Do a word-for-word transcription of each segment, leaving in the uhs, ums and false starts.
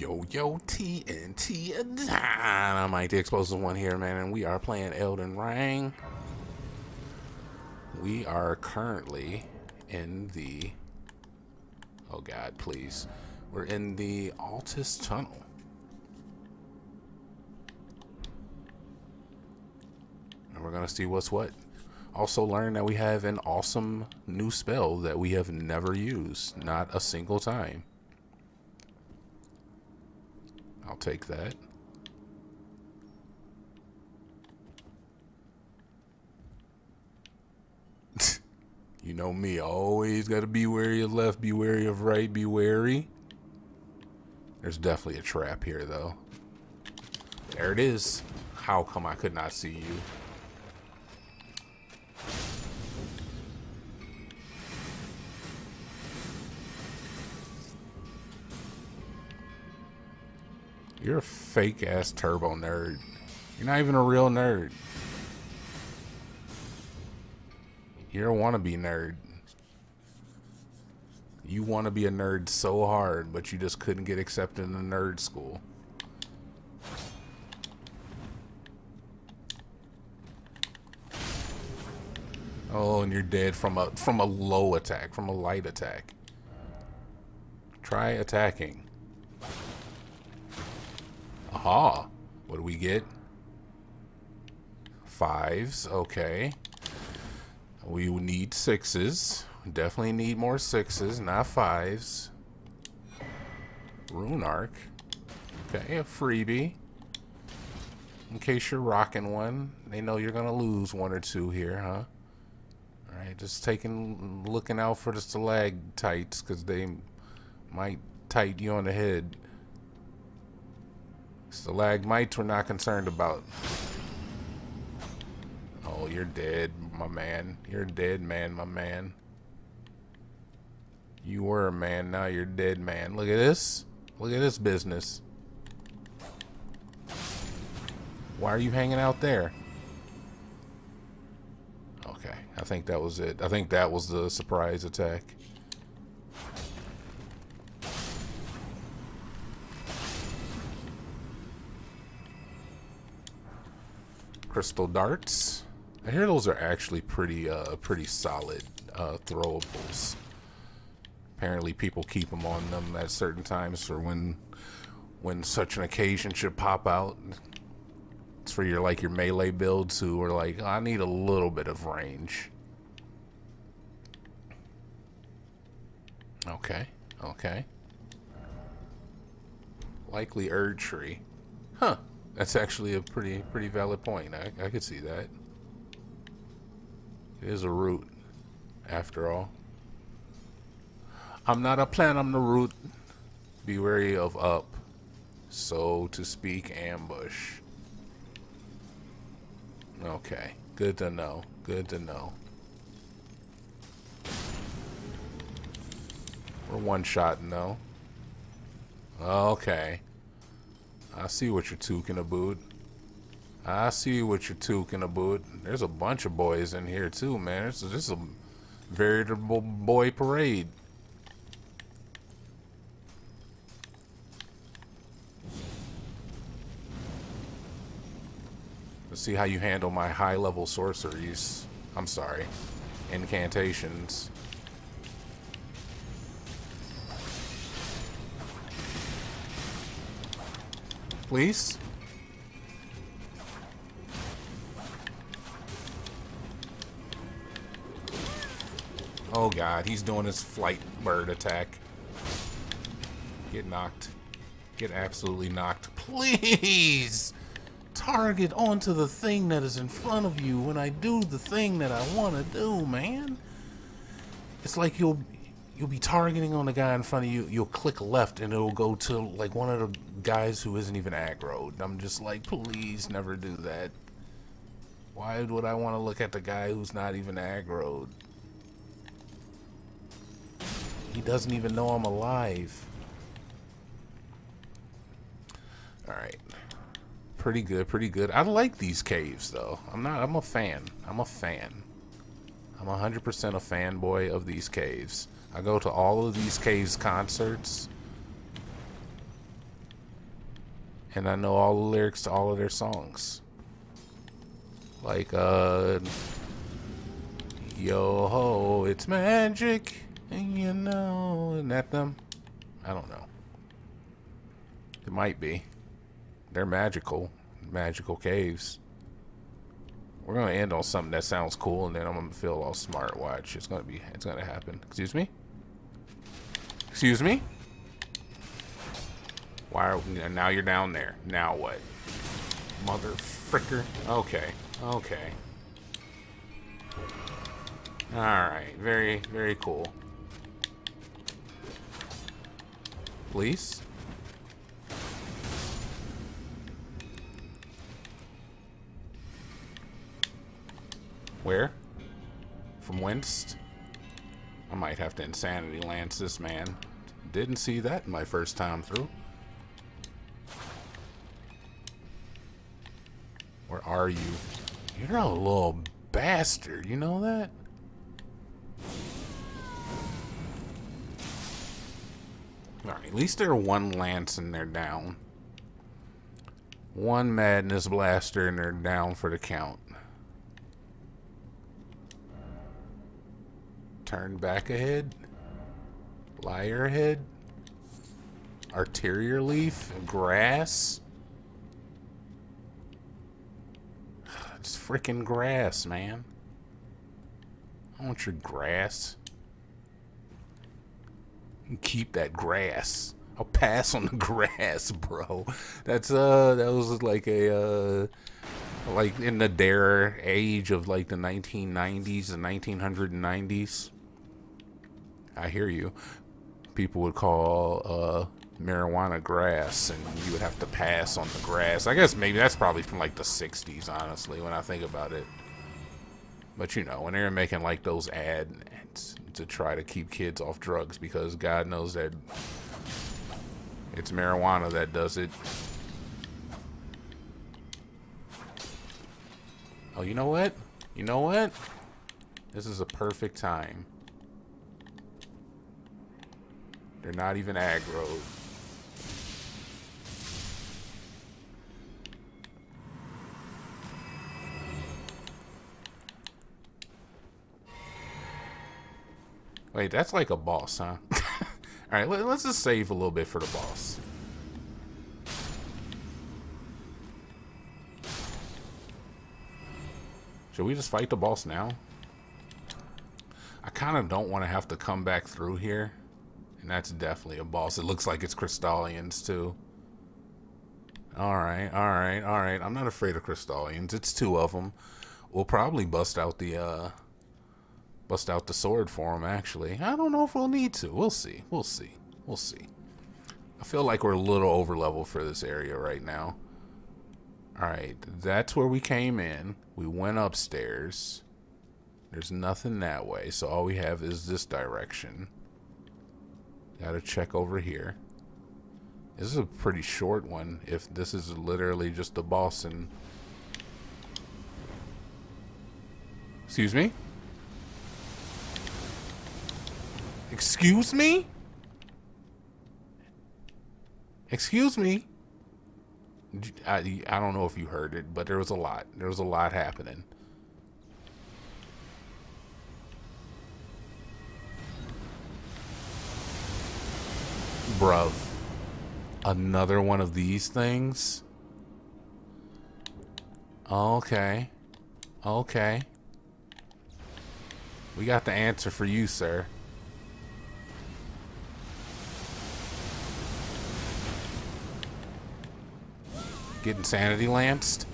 yo, yo, T N T Dinomight, the explosive one here, man, and we are playing Elden Ring. We are currently in the, oh God, please, we're in the Altus Tunnel. And we're gonna see what's what. Also learned that we have an awesome new spell that we have never used, not a single time. I'll take that. You know me, always gotta be wary of left, be wary of right, be wary. There's definitely a trap here though. There it is. How come I could not see you? You're a fake ass turbo nerd. You're not even a real nerd. You're a wannabe nerd. You want to be a nerd so hard, but you just couldn't get accepted in a nerd school. Oh, and you're dead from a from a low attack, from a light attack. Try attacking. Aha! What do we get? Fives, okay. We need sixes. Definitely need more sixes, not fives. Rune Arc. Okay, a freebie. In case you're rocking one, they know you're gonna lose one or two here, huh? Alright, just taking, looking out for the stalactites, because they might tight you on the head. Stalagmites we're not concerned about. Oh, you're dead, my man. You're dead, man, my man. You were a man, now you're dead, man. Look at this. Look at this business. Why are you hanging out there? Okay, I think that was it. I think that was the surprise attack. Crystal darts. I hear those are actually pretty, uh, pretty solid uh, throwables. Apparently, people keep them on them at certain times for when, when such an occasion should pop out. It's for your like your melee builds who are like, oh, I need a little bit of range. Okay, okay. Likely Erdtree, huh? That's actually a pretty pretty valid point. I, I could see that. It is a root, after all. I'm not a plant, I'm the root. Be wary of up, so to speak, ambush. Okay, good to know, good to know. We're one-shotting though. Okay. I see what you're talking about. I see what you're talking about. There's a bunch of boys in here too, man. This is, this is a veritable boy parade. Let's see how you handle my high-level sorceries. I'm sorry, incantations. Please. Oh God, he's doing his flight bird attack. Get knocked. Get absolutely knocked. Please target onto the thing that is in front of you when I do the thing that I want to do, man. It's like you'll You'll be targeting on the guy in front of you. You'll click left and it'll go to like one of the guys who isn't even aggroed. I'm just like, please never do that. Why would I want to look at the guy who's not even aggroed? He doesn't even know I'm alive. Alright. Pretty good, pretty good. I like these caves though. I'm not, I'm a fan. I'm a fan. I'm one hundred percent a fanboy of these caves. I go to all of these caves concerts. and I know all the lyrics to all of their songs. Like, uh, yo ho, it's magic, and you know, and that them. I don't know. It might be. They're magical, magical caves. We're gonna end on something that sounds cool, and then I'm gonna feel all smart. Watch, it's gonna be, it's gonna happen. Excuse me. Excuse me. Why are we, now you're down there? Now what? Mother fricker. Okay. Okay. All right. Very, very cool. Please. Where? From whence? I might have to insanity lance this man. Didn't see that my first time through. Where are you? You're a little bastard, you know that? Alright, at least they're one lance and they're down. One madness blaster and they're down for the count. Turn back ahead. Liar head. Arterial leaf. Grass. It's freaking grass, man. I want your grass. You keep that grass. I'll pass on the grass, bro. That's uh, that was like a uh, like in the Dare age of like the nineteen nineties, the nineteen nineties. I hear you. People would call uh, marijuana grass, and you would have to pass on the grass. I guess maybe that's probably from like the sixties, honestly, when I think about it. But you know, when they were making like those ads to try to keep kids off drugs, because God knows that it's marijuana that does it. Oh, you know what? You know what? This is a perfect time. They're not even aggro. Wait, that's like a boss, huh? Alright, let, let's just save a little bit for the boss. Should we just fight the boss now? I kind of don't want to have to come back through here. And that's definitely a boss. It looks like it's Crystallians, too. Alright, alright, alright. I'm not afraid of Crystallians. It's two of them. We'll probably bust out the, uh... bust out the sword for them, actually. I don't know if we'll need to. We'll see. We'll see. We'll see. I feel like we're a little over-level for this area right now. Alright, that's where we came in. We went upstairs. There's nothing that way, so all we have is this direction. Gotta check over here. This is a pretty short one if this is literally just the boss and... Excuse me? Excuse me? Excuse me? I, I don't know if you heard it, but there was a lot. There was a lot happening. Bruv, another one of these things? Okay. Okay. We got the answer for you, sir. Get insanity lanced?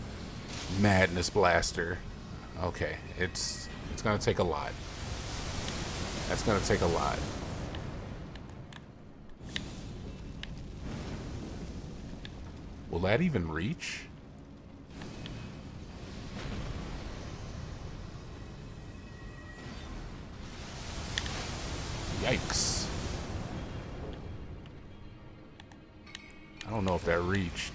Madness blaster. Okay, it's it's gonna take a lot. That's gonna take a lot. Will that even reach? Yikes. I don't know if that reached.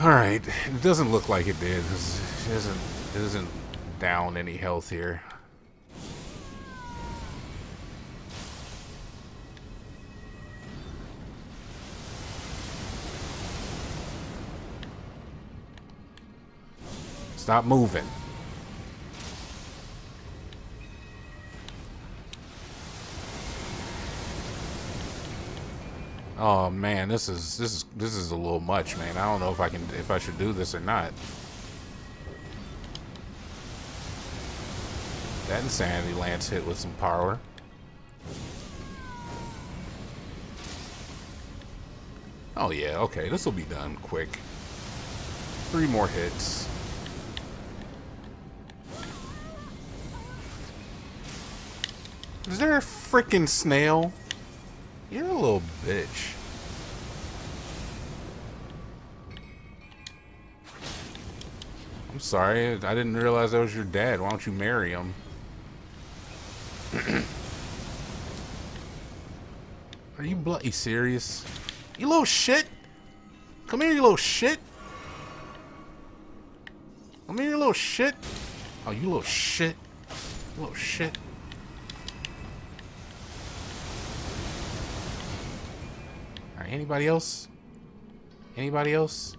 Alright, it doesn't look like it did. It isn't, it isn't down any health here. Stop moving. Oh man, this is this is this is a little much, man. I don't know if I can if I should do this or not. That Insanity Lance hit with some power. Oh yeah, okay, this will be done quick. Three more hits. Is there a frickin' snail? You're a little bitch. I'm sorry, I didn't realize that was your dad. Why don't you marry him? Are you bloody serious? You little shit! Come here, you little shit! Come here, you little shit! Oh, you little shit! You little shit! Anybody else? Anybody else?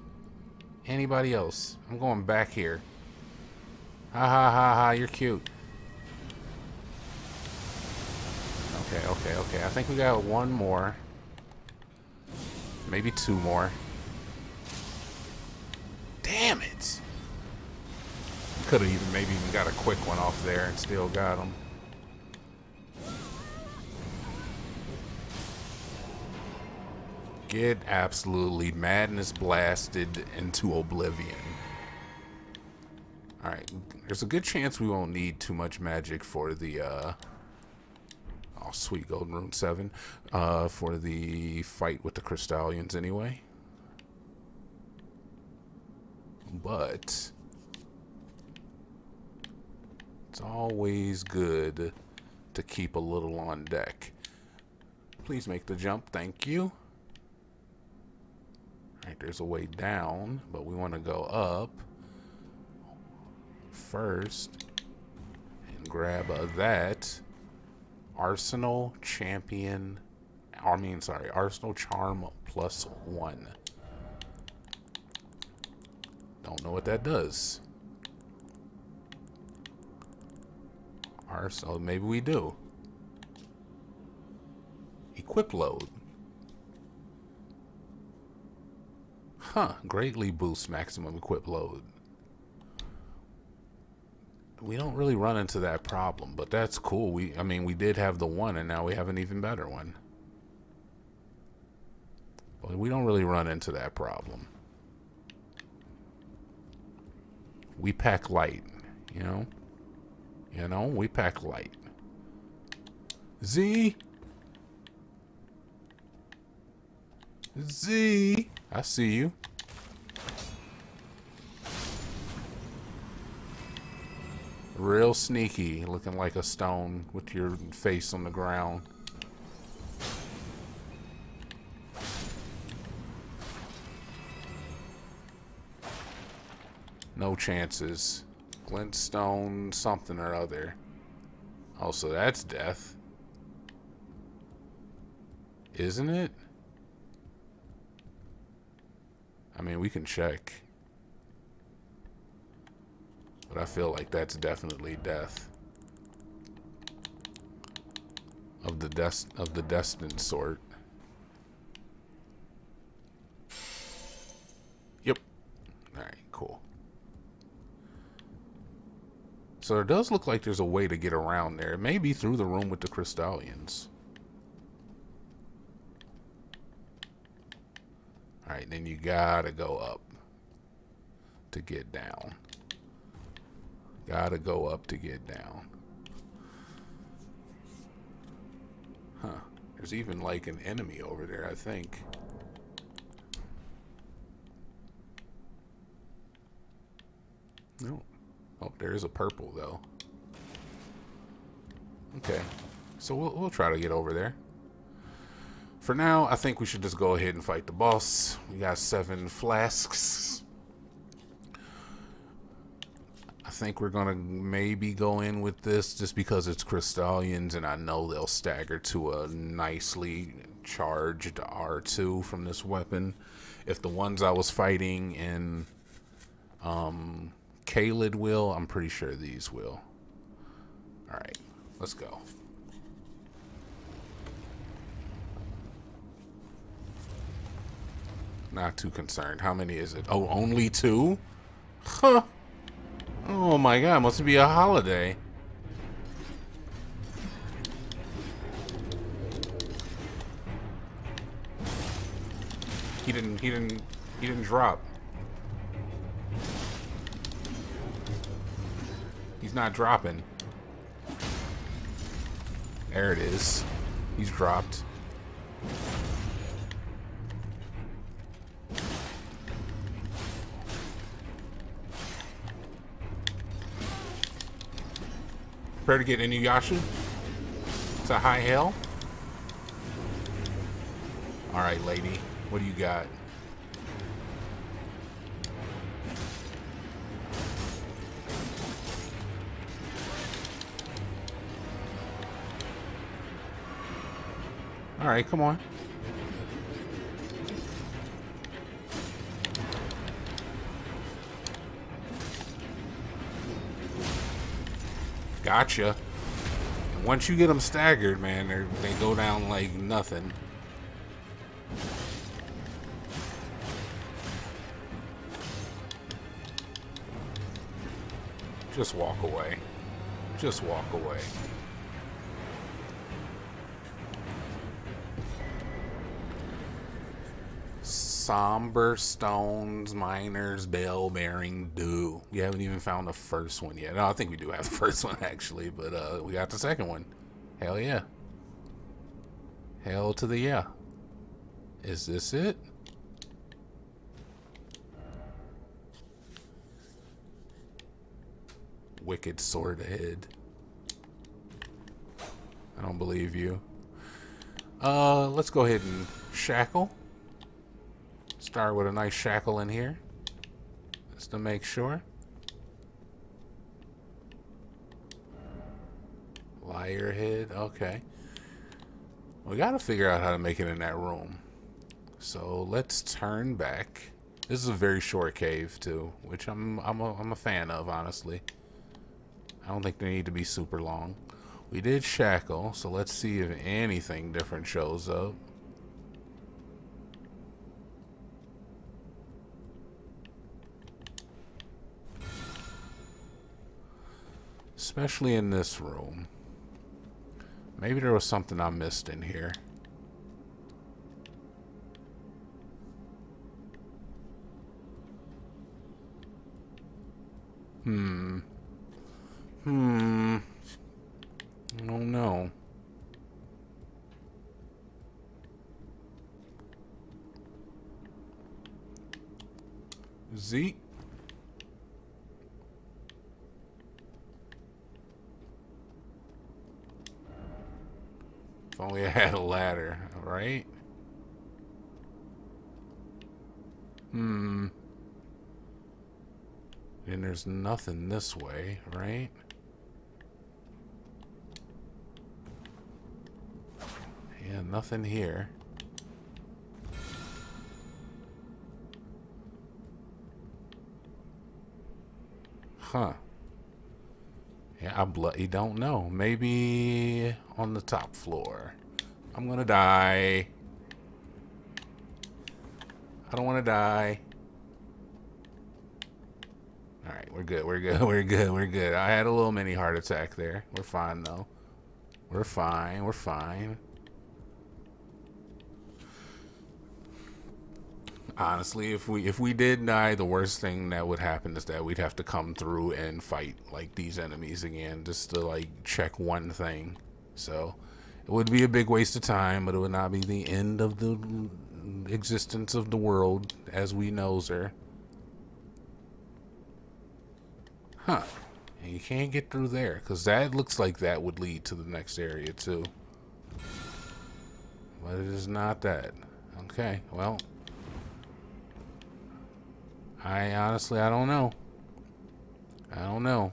Anybody else? I'm going back here. Ha ha ha ha, you're cute. Okay, okay, okay. I think we got one more. Maybe two more. Damn it! Could have even maybe even got a quick one off there and still got him. Get absolutely madness blasted into oblivion. Alright, there's a good chance we won't need too much magic for the, uh... oh, sweet, Golden Rune seven. Uh, for the fight with the Crystallians anyway. But it's always good to keep a little on deck. Please make the jump, thank you. Right, there's a way down, but we want to go up first and grab uh, that Arsenal Champion. I mean, sorry, Arsenal Charm plus one. Don't know what that does. Arsenal, maybe we do. Equip load. Huh, greatly boosts maximum equip load. We don't really run into that problem, but that's cool. We, I mean, we did have the one, and now we have an even better one. But we don't really run into that problem. We pack light, you know? You know, we pack light. Z! Z! I see you. Real sneaky, looking like a stone with your face on the ground. No chances. Glintstone something or other. Oh, so that's death. Isn't it? I mean, we can check. But I feel like that's definitely death. Of the dest of the destined sort. Yep. Alright, cool. So it does look like there's a way to get around there. It may be through the room with the Crystallians. Alright, then you gotta go up to get down. Gotta go up to get down. Huh. There's even like an enemy over there, I think. No. Oh, there is a purple, though. Okay. So we'll, we'll try to get over there. For now, I think we should just go ahead and fight the boss. We got seven flasks. I think we're gonna maybe go in with this just because it's Crystallians and I know they'll stagger to a nicely charged R two from this weapon. If the ones I was fighting in um, Caelid will. I'm pretty sure these will. All right, let's go. Not too concerned. How many is it? Oh, only two? Huh. Oh my god, must be a holiday. He didn't, he didn't, he didn't drop. He's not dropping. There it is. He's dropped. Prepare to get Inuyasha. It's a high hell. All right, lady. What do you got? All right, come on. Gotcha. And once you get them staggered, man, they go down like nothing. Just walk away. Just walk away. Somber Stones, Miners Bell-bearing do. We haven't even found the first one yet. No, I think we do have the first one, actually, but uh, we got the second one. Hell yeah. Hell to the yeah. Is this it? Wicked sword ahead. I don't believe you. Uh, let's go ahead and shackle. Start with a nice shackle in here, just to make sure. Liar head. Okay. We gotta figure out how to make it in that room. So let's turn back. This is a very short cave too, which I'm I'm a, I'm a fan of, honestly. I don't think they need to be super long. We did shackle, so let's see if anything different shows up. Especially in this room. Maybe there was something I missed in here. Hmm. Hmm. I don't know. Zeke. If only I had a ladder, right? Hmm. And there's nothing this way, right? Yeah, nothing here. Huh. Yeah, I bloody don't know. Maybe on the top floor. I'm gonna die. I don't wanna die. Alright, we're good, we're good, we're good, we're good. I had a little mini heart attack there. We're fine though. We're fine, we're fine. Honestly, if we if we did die, the worst thing that would happen is that we'd have to come through and fight like these enemies again just to like check one thing. So it would be a big waste of time, but it would not be the end of the existence of the world as we knows her. Huh. And you can't get through there because that looks like that would lead to the next area too. But it is not that. Okay, well. I honestly, I don't know. I don't know.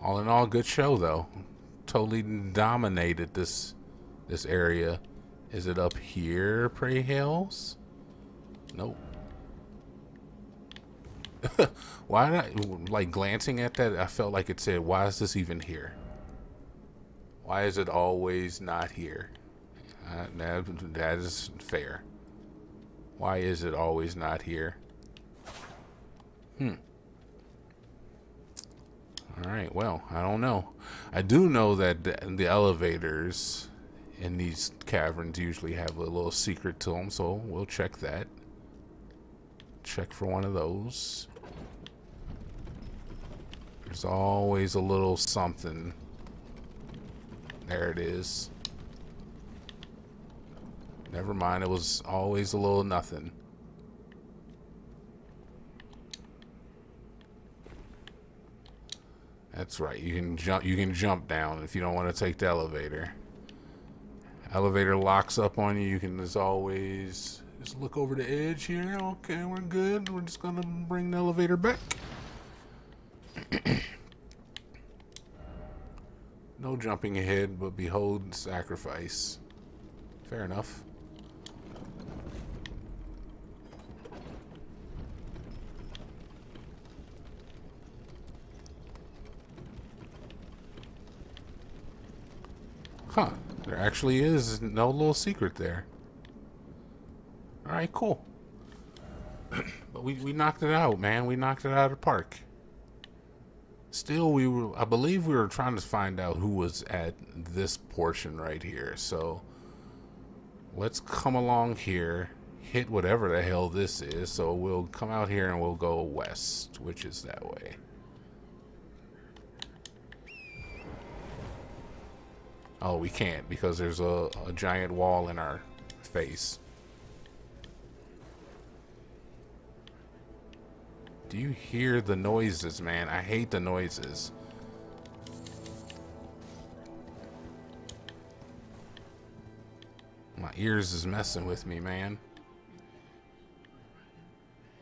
All in all, good show though. Totally dominated this this area. Is it up here, Prey Hills? Nope. Why did I, like, glancing at that, I felt like it said, why is this even here? Why is it always not here? Uh, that, that is fair. Why is it always not here? Hmm. All right, well, I don't know. I do know that the, the elevators in these caverns usually have a little secret to them, so we'll check that. Check for one of those. There's always a little something. There it is. Never mind, it was always a little nothing. That's right. You can jump. You can jump down if you don't want to take the elevator. Elevator locks up on you. You can, as always, just look over the edge here. Okay, we're good. We're just gonna bring the elevator back. No jumping ahead, but behold sacrifice. Fair enough. Huh. There actually is no little secret there. Alright, cool. But we, we knocked it out, man. We knocked it out of the park. Still, we were, I believe we were trying to find out who was at this portion right here. So, let's come along here. Hit whatever the hell this is. So, we'll come out here and we'll go west, which is that way. Oh, we can't because there's a, a giant wall in our face. Do you hear the noises, man? I hate the noises. My ears is messing with me, man.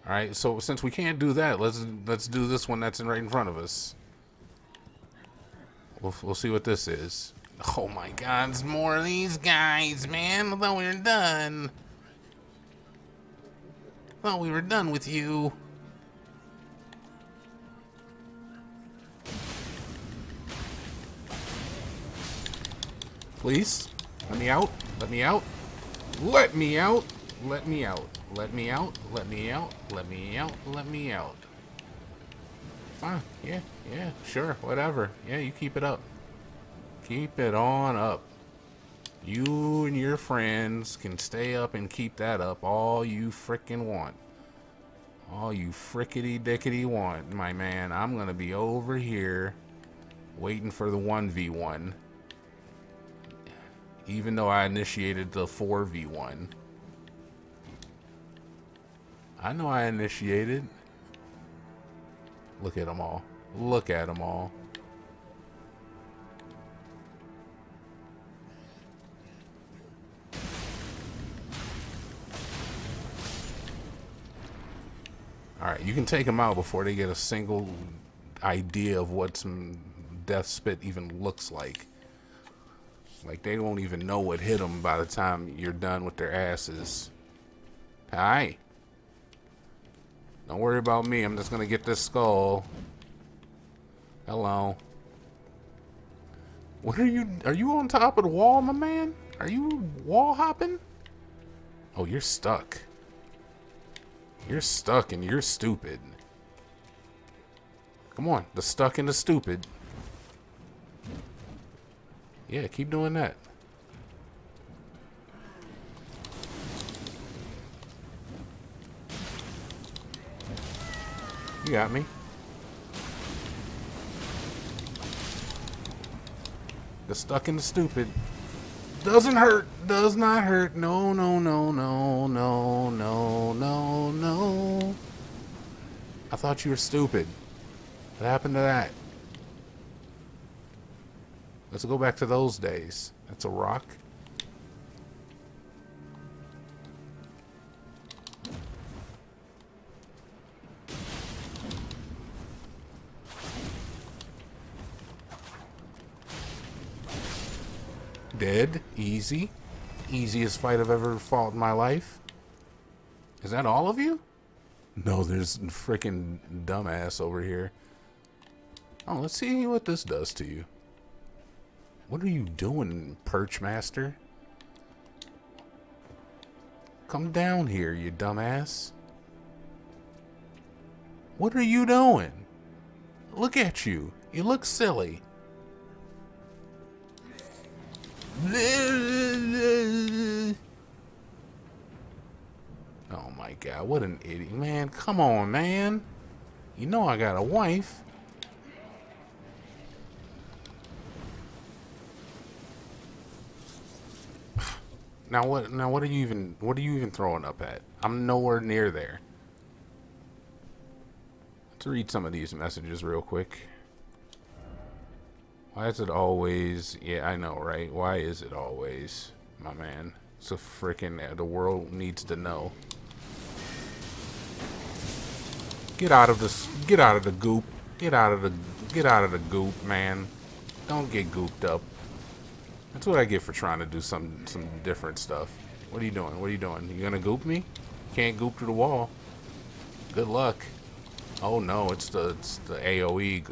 All right, so since we can't do that, let's let's do this one that's in right in front of us. We'll we'll see what this is. Oh my god, it's more of these guys, man. I thought we were done. I thought we were done with you. Please, let me out. Let me out. Let me out. Let me out. Let me out. Let me out. Let me out. Let me out. Fine. Yeah, yeah, sure, whatever. Yeah, you keep it up. Keep it on up. You and your friends can stay up and keep that up all you frickin' want. All you frickety dickety want, my man. I'm gonna be over here waiting for the one v one. Even though I initiated the four v one. I know I initiated. Look at them all. Look at them all. Alright, you can take them out before they get a single idea of what some death spit even looks like. Like, they won't even know what hit them by the time you're done with their asses. Hi. Don't worry about me. I'm just going to get this skull. Hello. What are you... Are you on top of the wall, my man? Are you wall hopping? Oh, you're stuck. You're stuck and you're stupid. Come on. The stuck and the stupid. Yeah, keep doing that. You got me. The stuck and the stupid. Doesn't hurt. Does not hurt. No, no, no, no, no, no, no, no. I thought you were stupid. What happened to that? Let's go back to those days. That's a rock. Dead. Easy. easiest fight I've ever fought in my life. Is that all of you? No, there's freaking dumbass over here. Oh, let's see what this does to you. What are you doing, Perch Master? Come down here, you dumbass. What are you doing? Look at you. You look silly. Oh my god, what an idiot. Man, come on, man. You know I got a wife. Now what now what are you even what are you even throwing up at? I'm nowhere near there. Let's read some of these messages real quick. Why is it always, yeah, I know, right? Why is it always, my man? It's a freaking, the world needs to know. Get out of this, get out of the goop. Get out of the, get out of the goop, man. Don't get gooped up. That's what I get for trying to do some some different stuff. What are you doing? What are you doing? You gonna goop me? Can't goop to the wall. Good luck. Oh no, it's the it's the A O E.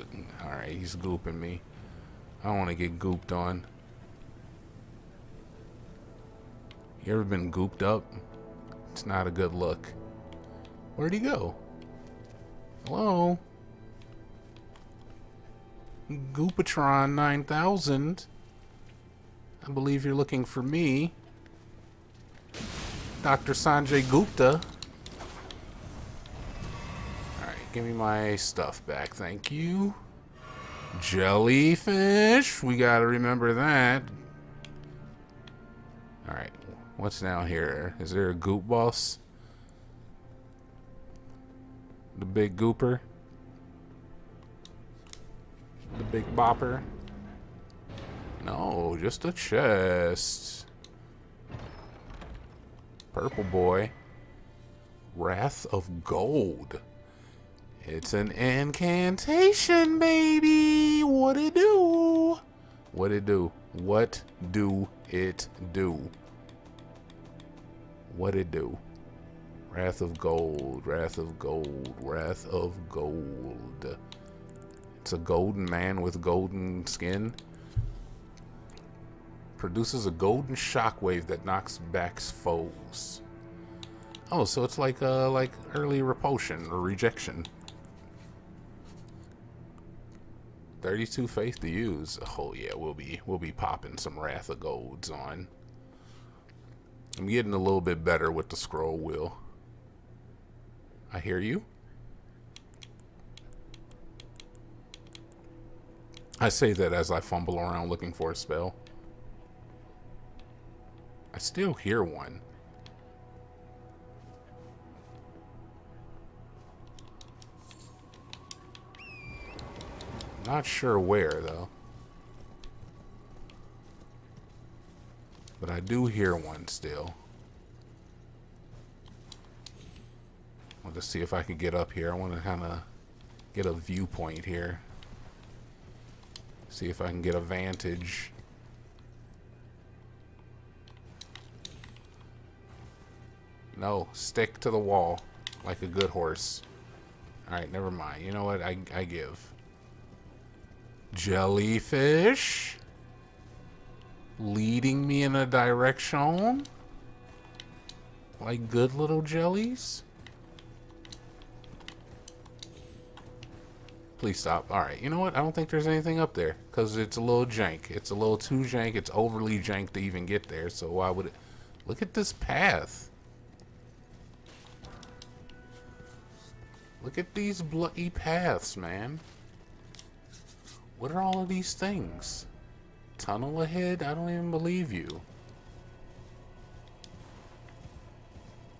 All right, he's gooping me. I don't want to get gooped on. You ever been gooped up? It's not a good look. Where'd he go? Hello? Goopatron nine thousand. I believe you're looking for me. Doctor Sanjay Gupta. Alright, give me my stuff back. Thank you. Jellyfish. We gotta remember that. Alright, what's down here? Is there a goop boss? The big gooper? The big bopper? No, just a chest. Purple boy. Wrath of Gold. It's an incantation, baby. What it do? What it do? What do it do? What it do? Wrath of Gold. Wrath of Gold. Wrath of Gold. It's a golden man with golden skin. Produces a golden shockwave that knocks back foes. Oh, so it's like uh, like early repulsion or rejection. thirty-two faith to use. Oh yeah, we'll be we'll be popping some Wrath of Golds on. I'm getting a little bit better with the scroll wheel. I hear you. I say that as I fumble around looking for a spell. I still hear one. Not sure where, though. But I do hear one still. I want to see if I can get up here. I want to kind of get a viewpoint here. See if I can get a vantage. No, stick to the wall like a good horse. Alright, never mind. You know what? I, I give. Jellyfish. Leading me in a direction. Like good little jellies. Please stop. Alright, you know what? I don't think there's anything up there. Because it's a little jank. It's a little too jank. It's overly jank to even get there. So why would it? Look at this path. Look at these bloody paths, man. What are all of these things? Tunnel ahead? I don't even believe you.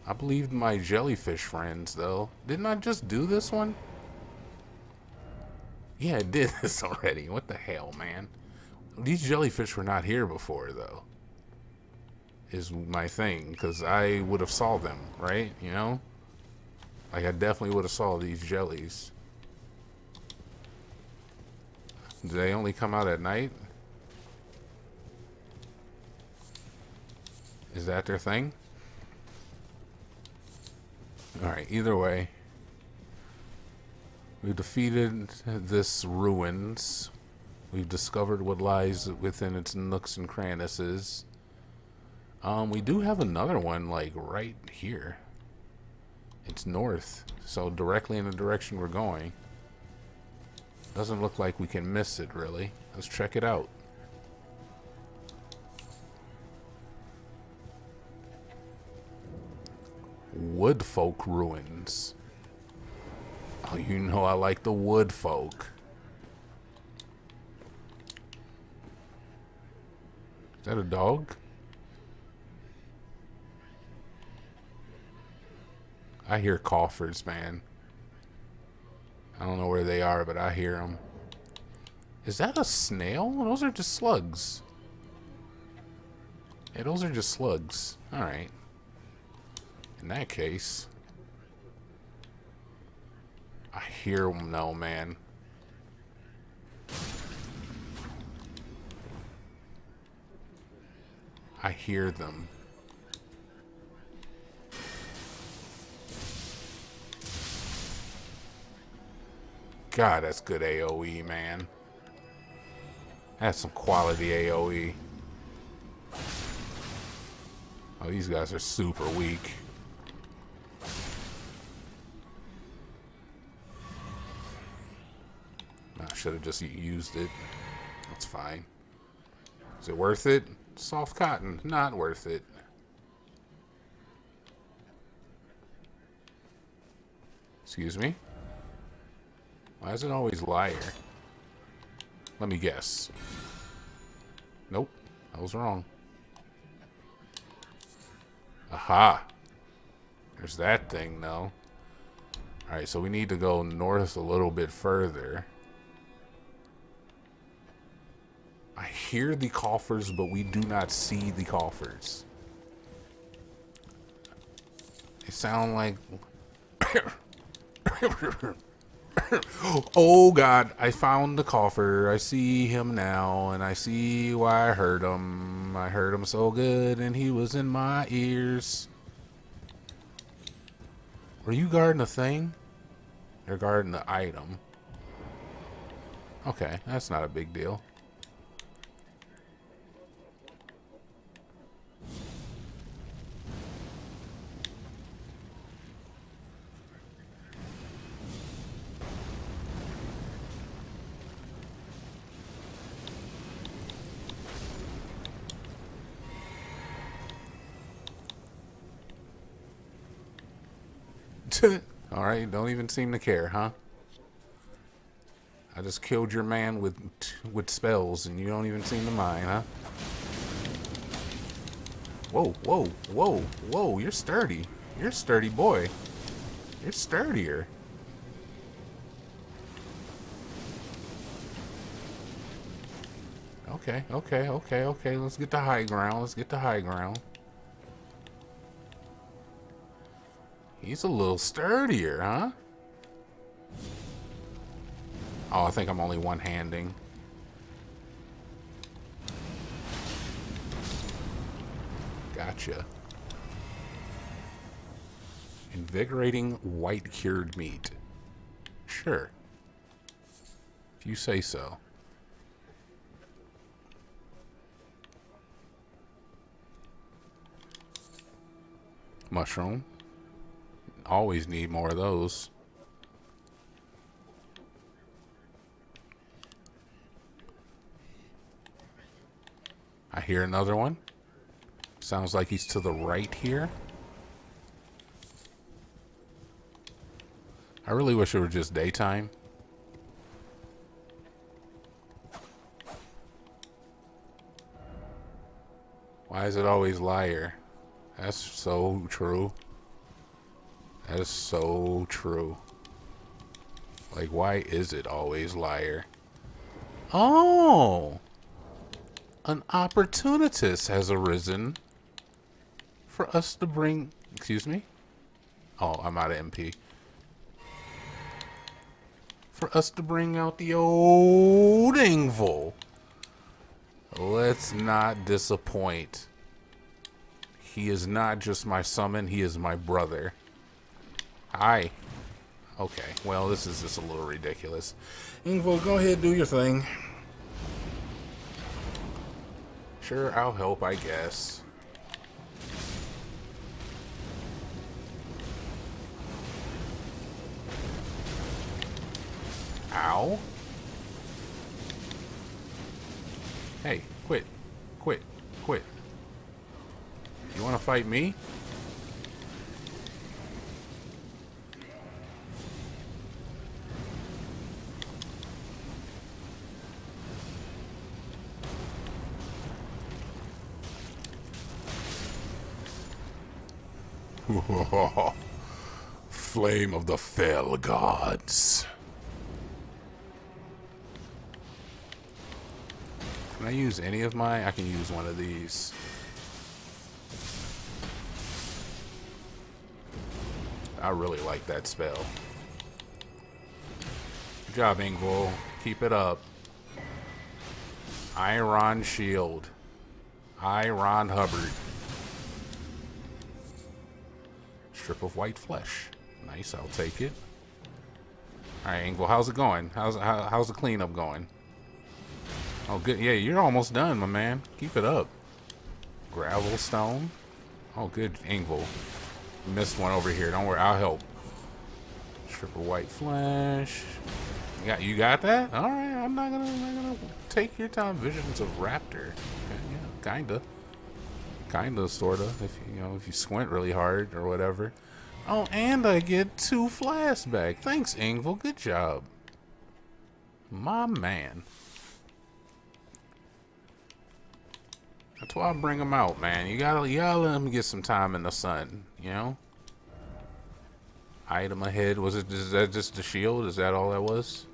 I believed my jellyfish friends, though. Didn't I just do this one? Yeah, I did this already. What the hell, man? These jellyfish were not here before, though. Is my thing, because I would have saw them, right? You know? Like, I definitely would have saw these jellies. Do they only come out at night? Is that their thing? Alright, either way. We've defeated this ruins. We've discovered what lies within its nooks and crannies. Um, we do have another one, like, right here. It's north, so directly in the direction we're going. Doesn't look like we can miss it, really. Let's check it out. Woodfolk ruins. Oh, you know I like the Woodfolk. Is that a dog? I hear coffers, man. I don't know where they are, but I hear them. Is that a snail? Those are just slugs. Yeah, those are just slugs. Alright. In that case... I hear them now, man. I hear them. God, that's good A O E, man. That's some quality A O E. Oh, these guys are super weak. I should have just used it. That's fine. Is it worth it? Soft cotton. Not worth it. Excuse me? Why is it always liar? Let me guess. Nope. I was wrong. Aha! There's that thing, though. Alright, so we need to go north a little bit further. I hear the coffers, but we do not see the coffers. They sound like... Oh, God. I found the coffer. I see him now, and I see why I heard him. I heard him so good, and he was in my ears. Were you guarding a thing? They're guarding the item. Okay, that's not a big deal. Alright, don't even seem to care, huh? I just killed your man with with spells and you don't even seem to mind, huh? Whoa, whoa, whoa, whoa, you're sturdy. You're a sturdy boy. You're sturdier. Okay, okay, okay, okay, let's get to high ground, let's get to high ground. He's a little sturdier, huh? Oh, I think I'm only one-handing. Gotcha. Invigorating white cured meat. Sure. If you say so. Mushroom. Always need more of those. I hear another one. Sounds like he's to the right here. I really wish it were just daytime. Why is it always liar? That's so true. That is so true. Like, why is it always liar? Oh! An opportunitus has arisen for us to bring... Excuse me? Oh, I'm out of M P. For us to bring out the old Ingvul. Let's not disappoint. He is not just my summon, he is my brother. Hi. Okay, well, this is just a little ridiculous. Ingvul, go ahead, do your thing. Sure, I'll help, I guess. Ow. Hey, quit. Quit. Quit. You want to fight me? Flame of the fell gods. Can I use any of mine? I can use one of these. I really like that spell. Good job, Ingvul. Keep it up. Iron Shield. Iron Hubbard. Strip of white flesh. Nice, I'll take it. Alright, Ingvul, how's it going? How's, how, how's the cleanup going? Oh, good. Yeah, you're almost done, my man. Keep it up. Gravel stone. Oh, good, Ingvul. Missed one over here. Don't worry, I'll help. Strip of white flesh. You got, you got that? All right, I'm not gonna, I'm not gonna take your time. Visions of raptor. Yeah, kinda, kinda, sorta. If you know, if you squint really hard or whatever. Oh, and I get two flasks back. Thanks, Ingvul. Good job, my man. That's why I bring them out, man. You gotta, you gotta let them get some time in the sun, you know? Item ahead. Was it, is that just the shield? Is that all that was?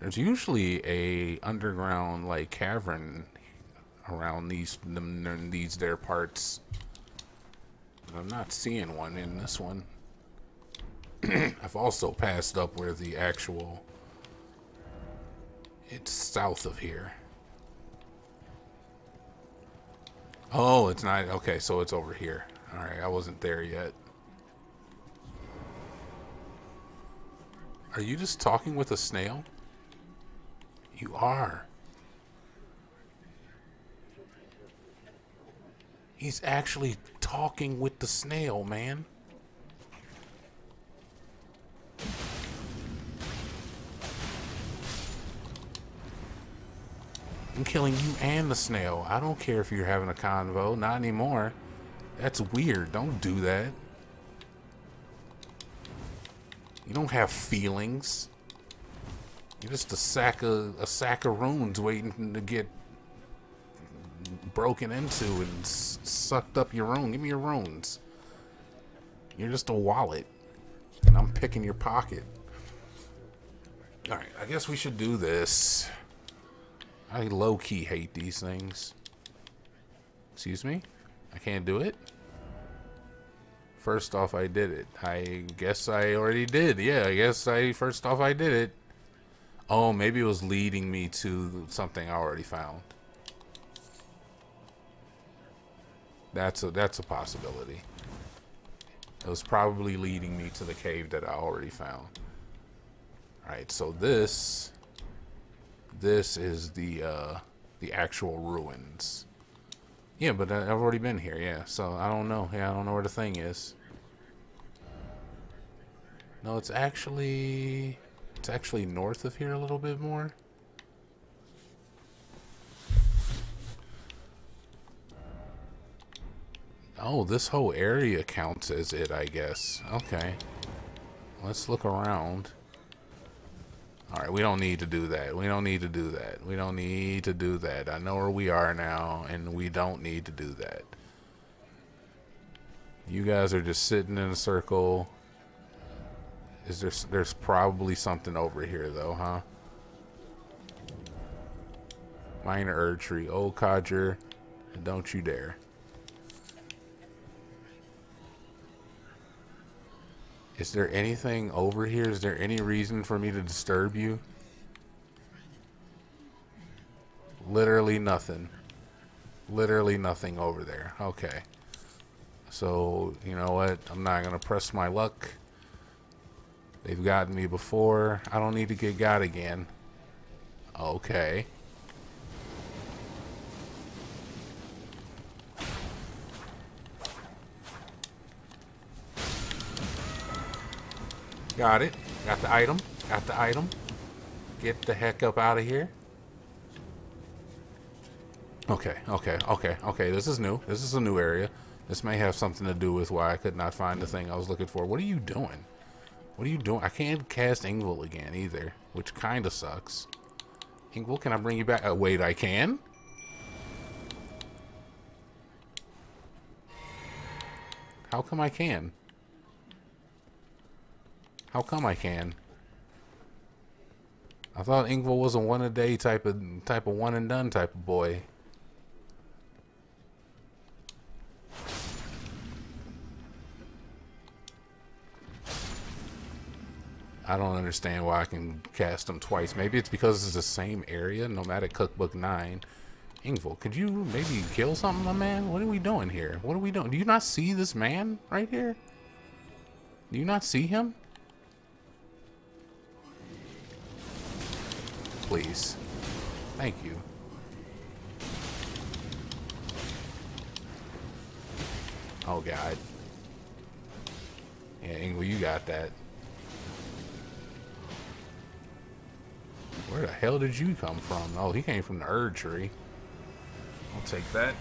There's usually a underground, like, cavern around these, them, these, their parts. I'm not seeing one in this one. I've also passed up where the actual... It's south of here. Oh, it's not. Okay, so it's over here. All right, I wasn't there yet. Are you just talking with a snail? You are. He's actually talking with the snail, man. I'm killing you and the snail. I don't care if you're having a convo. Not anymore. That's weird. Don't do that. You don't have feelings. You're just a sack of a sack of runes waiting to get broken into and s sucked up your rune. Give me your runes. You're just a wallet, and I'm picking your pocket. All right. I guess we should do this. I low-key hate these things. Excuse me? I can't do it? First off, I did it. I guess I already did. Yeah, I guess I... First off, I did it. Oh, maybe it was leading me to something I already found. That's a, that's a possibility. It was probably leading me to the cave that I already found. Alright, so this... This is the uh, the actual ruins. Yeah, but I've already been here. Yeah, so I don't know. Yeah, I don't know where the thing is. No, it's actually it's actually north of here a little bit more. Oh, this whole area counts as it, I guess. Okay, let's look around. Alright, we don't need to do that. We don't need to do that. We don't need to do that. I know where we are now, and we don't need to do that. You guys are just sitting in a circle. Is there, there's probably something over here, though, huh? Minor Erdtree, old codger, don't you dare. Is there anything over here? Is there any reason for me to disturb you? Literally nothing. Literally nothing over there. Okay. So, you know what? I'm not going to press my luck. They've gotten me before. I don't need to get got again. Okay. Got it. Got the item. Got the item. Get the heck up out of here. Okay, okay, okay, okay. This is new. This is a new area. This may have something to do with why I could not find the thing I was looking for. What are you doing? What are you doing? I can't cast Ingvul again either, which kind of sucks. Ingvul, can I bring you back? Oh, wait, I can? How come I can? How come I can? I thought Ingvul was a one a day type of type of one and done type of boy. I don't understand why I can cast them twice. Maybe it's because it's the same area. Nomadic Cookbook nine. Ingvul, could you maybe kill something, my man? What are we doing here? What are we doing? Do you not see this man right here? Do you not see him? Please. Thank you. Oh, God. Yeah, Ingvul, you got that. Where the hell did you come from? Oh, he came from the Erd Tree. I'll take that.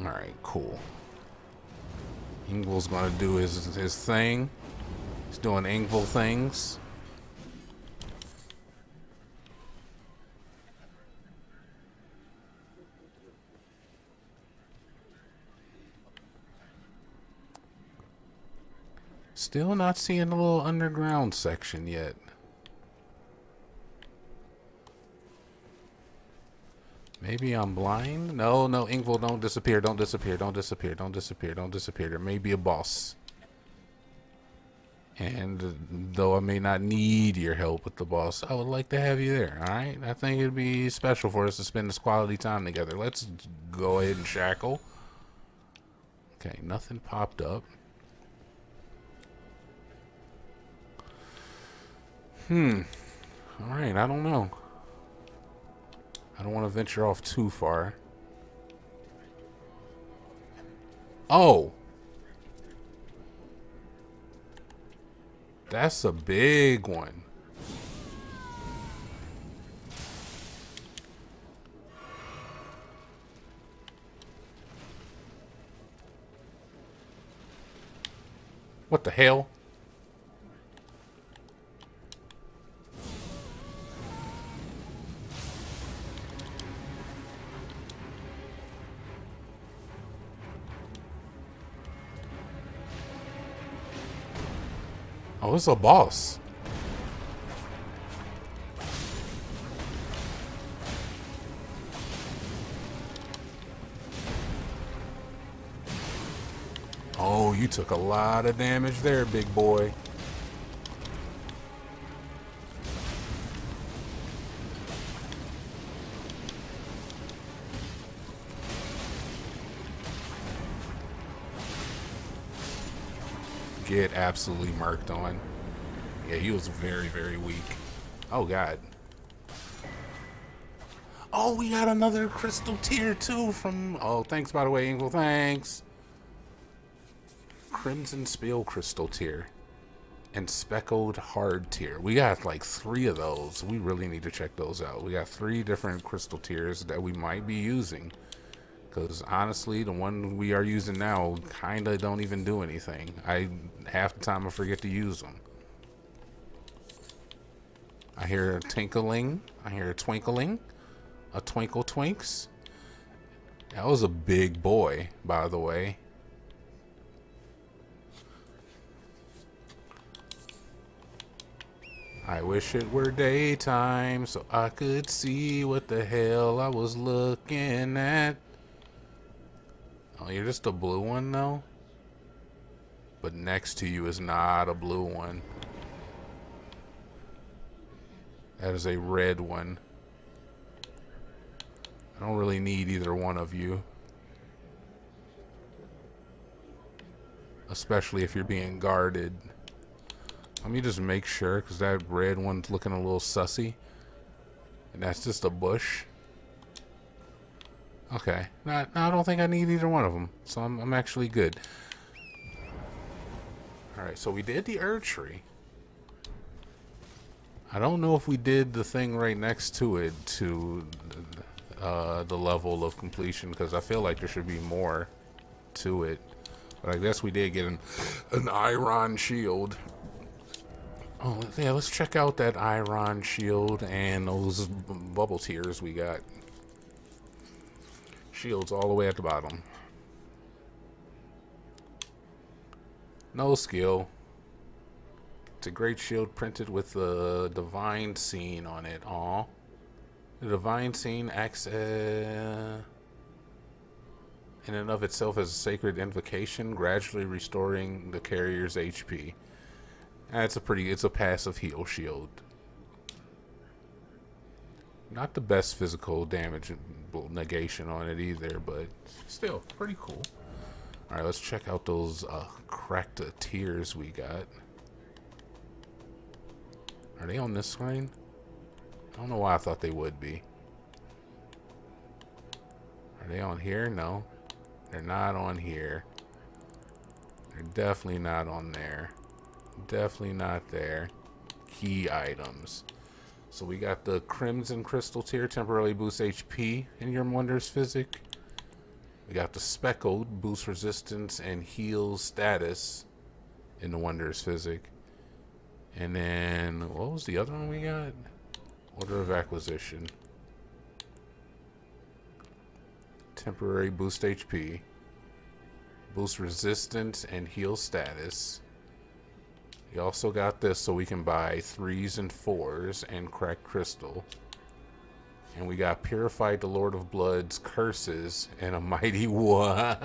Alright, cool. Ingvul's gonna do his, his thing. He's doing Ingvul things. Still not seeing the little underground section yet. Maybe I'm blind? No, no, Ingvul, don't disappear, don't disappear, don't disappear, don't disappear, don't disappear. There may be a boss. And though I may not need your help with the boss, I would like to have you there, alright? I think it'd be special for us to spend this quality time together. Let's go ahead and shackle. Okay, nothing popped up. Hmm. Alright, I don't know. I don't want to venture off too far. Oh! That's a big one. What the hell? Oh, it's a boss. Oh, you took a lot of damage there, big boy. Get absolutely marked on. Yeah, he was very, very weak. Oh, God. Oh, we got another crystal tier, too, from... Oh, thanks, by the way, Ingvul. Thanks. Crimson Spiel crystal tier. And Speckled Hard tier. We got, like, three of those. We really need to check those out. We got three different crystal tiers that we might be using. Because, honestly, the one we are using now kind of don't even do anything. I half the time I forget to use them. I hear a tinkling. I hear a twinkling. A twinkle twinks. That was a big boy, by the way. I wish it were daytime so I could see what the hell I was looking at. Oh, you're just a blue one, though? But next to you is not a blue one. That is a red one. I don't really need either one of you. Especially if you're being guarded. Let me just make sure, because that red one's looking a little sussy. And that's just a bush. Okay. No, I don't think I need either one of them. So I'm, I'm actually good. Alright, so we did the Erdtree. I don't know if we did the thing right next to it to uh, the level of completion, because I feel like there should be more to it. But I guess we did get an, an iron shield. Oh, yeah, let's check out that iron shield and those bubble tiers we got. Shields all the way at the bottom. No skill. It's a great shield printed with the divine scene on it. Aw. The divine scene acts uh, in and of itself as a sacred invocation, gradually restoring the carrier's H P. That's a pretty, it's a passive heal shield. Not the best physical damage negation on it either, but still pretty cool. Alright, let's check out those uh, cracked tiers we got. Are they on this screen? I don't know why I thought they would be. Are they on here? No. They're not on here. They're definitely not on there. Definitely not there. Key items. So we got the Crimson Crystal tier, temporarily boosts H P in your Wonders Physic. We got the Speckled, boosts resistance and heals status in the Wonders Physic. And then, what was the other one we got? Order of Acquisition. Temporary boost H P. Boost resistance and heal status. We also got this, so we can buy threes and fours and crack crystal. And we got Purified the Lord of Blood's curses and a mighty what?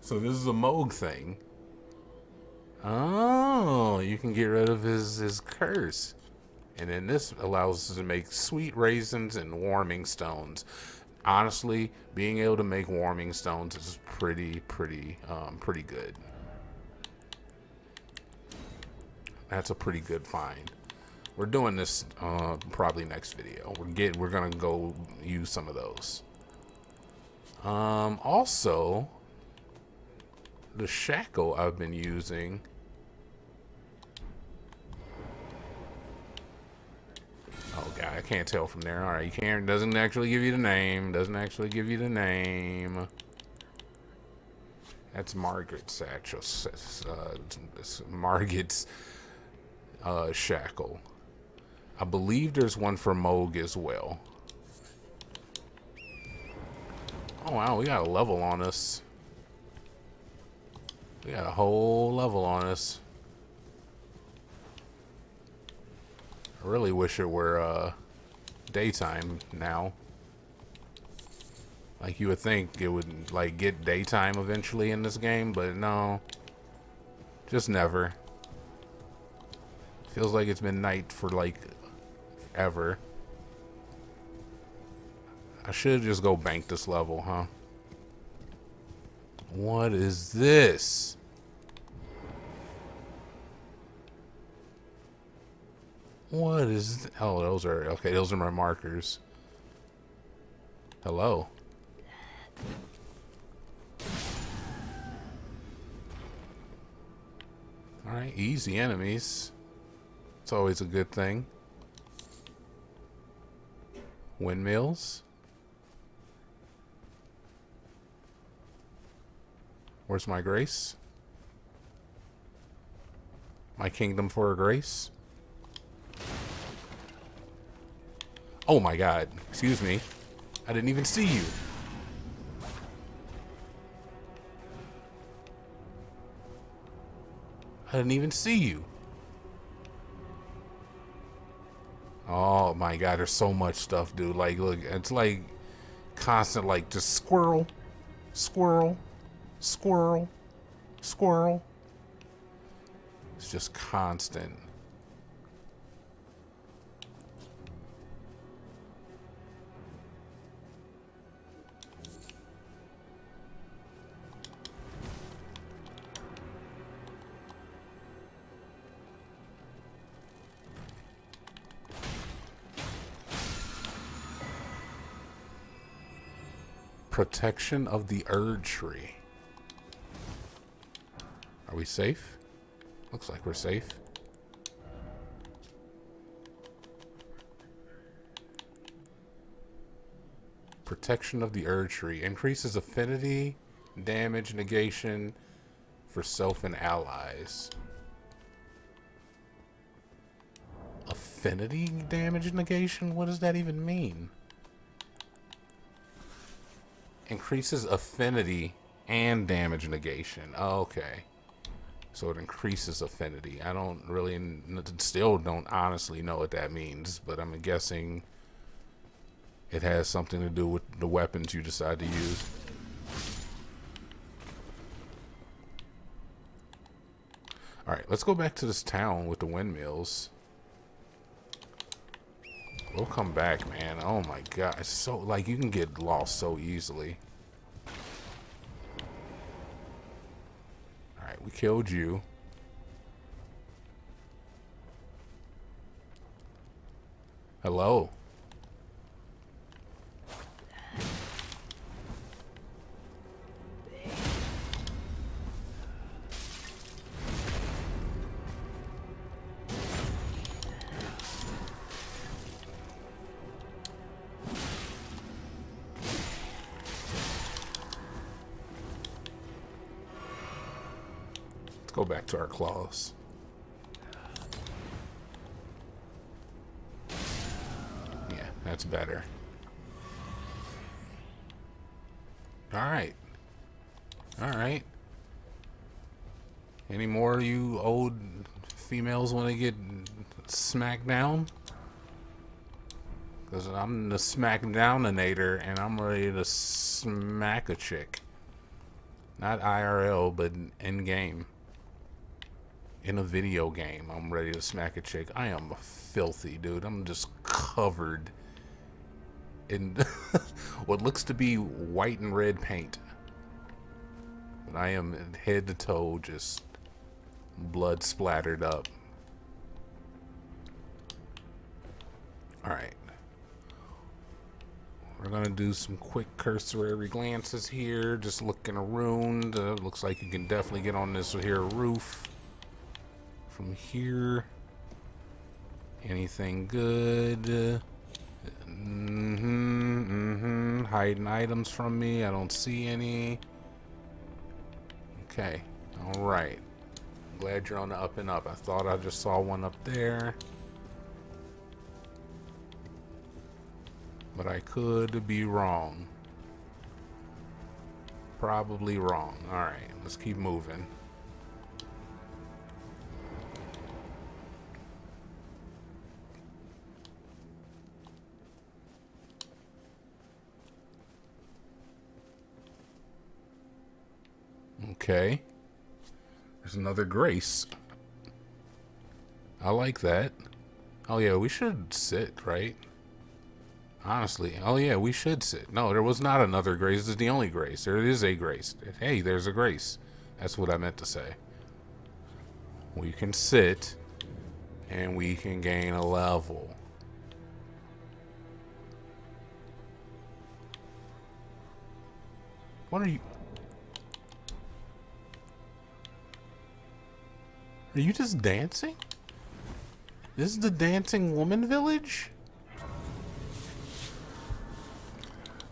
So this is a Moog thing. Oh, you can get rid of his, his curse. And then this allows us to make sweet raisins and warming stones. Honestly, being able to make warming stones is pretty, pretty, um, pretty good. That's a pretty good find. We're doing this uh, probably next video. We're get we're gonna go use some of those. Um, also, the shackle I've been using. Oh god, I can't tell from there. All right, you can't. Doesn't actually give you the name. Doesn't actually give you the name. That's Margaret's Satchel. Uh, Margaret's. Uh, shackle. I believe there's one for Moog as well. Oh wow, we got a level on us. We got a whole level on us. I really wish it were uh, daytime now. Like you would think it would like get daytime eventually in this game, but no. Just never. Feels like it's been night for like ever. I should just go bank this level, huh? What is this? What is th oh, those are okay, those are my markers. Hello. Alright, easy enemies. It's always a good thing. Windmills. Where's my grace? My kingdom for a grace. Oh my god. Excuse me. I didn't even see you. I didn't even see you. Oh my god, there's so much stuff, dude. Like, look, it's like constant, like, just squirrel, squirrel, squirrel, squirrel. It's just constant. Protection of the Erd Tree. Are we safe? Looks like we're safe. Protection of the Erd Tree. Increases affinity, damage, negation for self and allies. Affinity, damage, negation? What does that even mean? Increases affinity and damage negation. Oh, okay. So it increases affinity. I don't really, still don't honestly know what that means, but I'm guessing it has something to do with the weapons you decide to use. Alright, let's go back to this town with the windmills. We'll come back, man. Oh my god. It's so, like, you can get lost so easily. Alright, we killed you. Hello. Go back to our claws. Yeah, that's better. Alright. Alright. Any more you old females want to get smacked down? Because I'm the smack-down-inator and I'm ready to smack a chick. Not I R L, but in-game. In a video game, I'm ready to smack a chick. I am filthy, dude. I'm just covered in what looks to be white and red paint. And I am head to toe, just blood splattered up. Alright. We're gonna do some quick cursory glances here. Just looking around. Uh, looks like you can definitely get on this here roof. From here, anything good? Mm-hmm, mm-hmm. Hiding items from me. I don't see any. Okay, all right. Glad you're on the up and up. I thought I just saw one up there, but I could be wrong. Probably wrong. All right, let's keep moving. Okay. There's another grace. I like that. Oh yeah, we should sit, right? Honestly. Oh yeah, we should sit. No, there was not another grace. This is the only grace. There is a grace. Hey, there's a grace. That's what I meant to say. We can sit and we can gain a level. What are you... Are you just dancing? This is the Dancing Woman Village?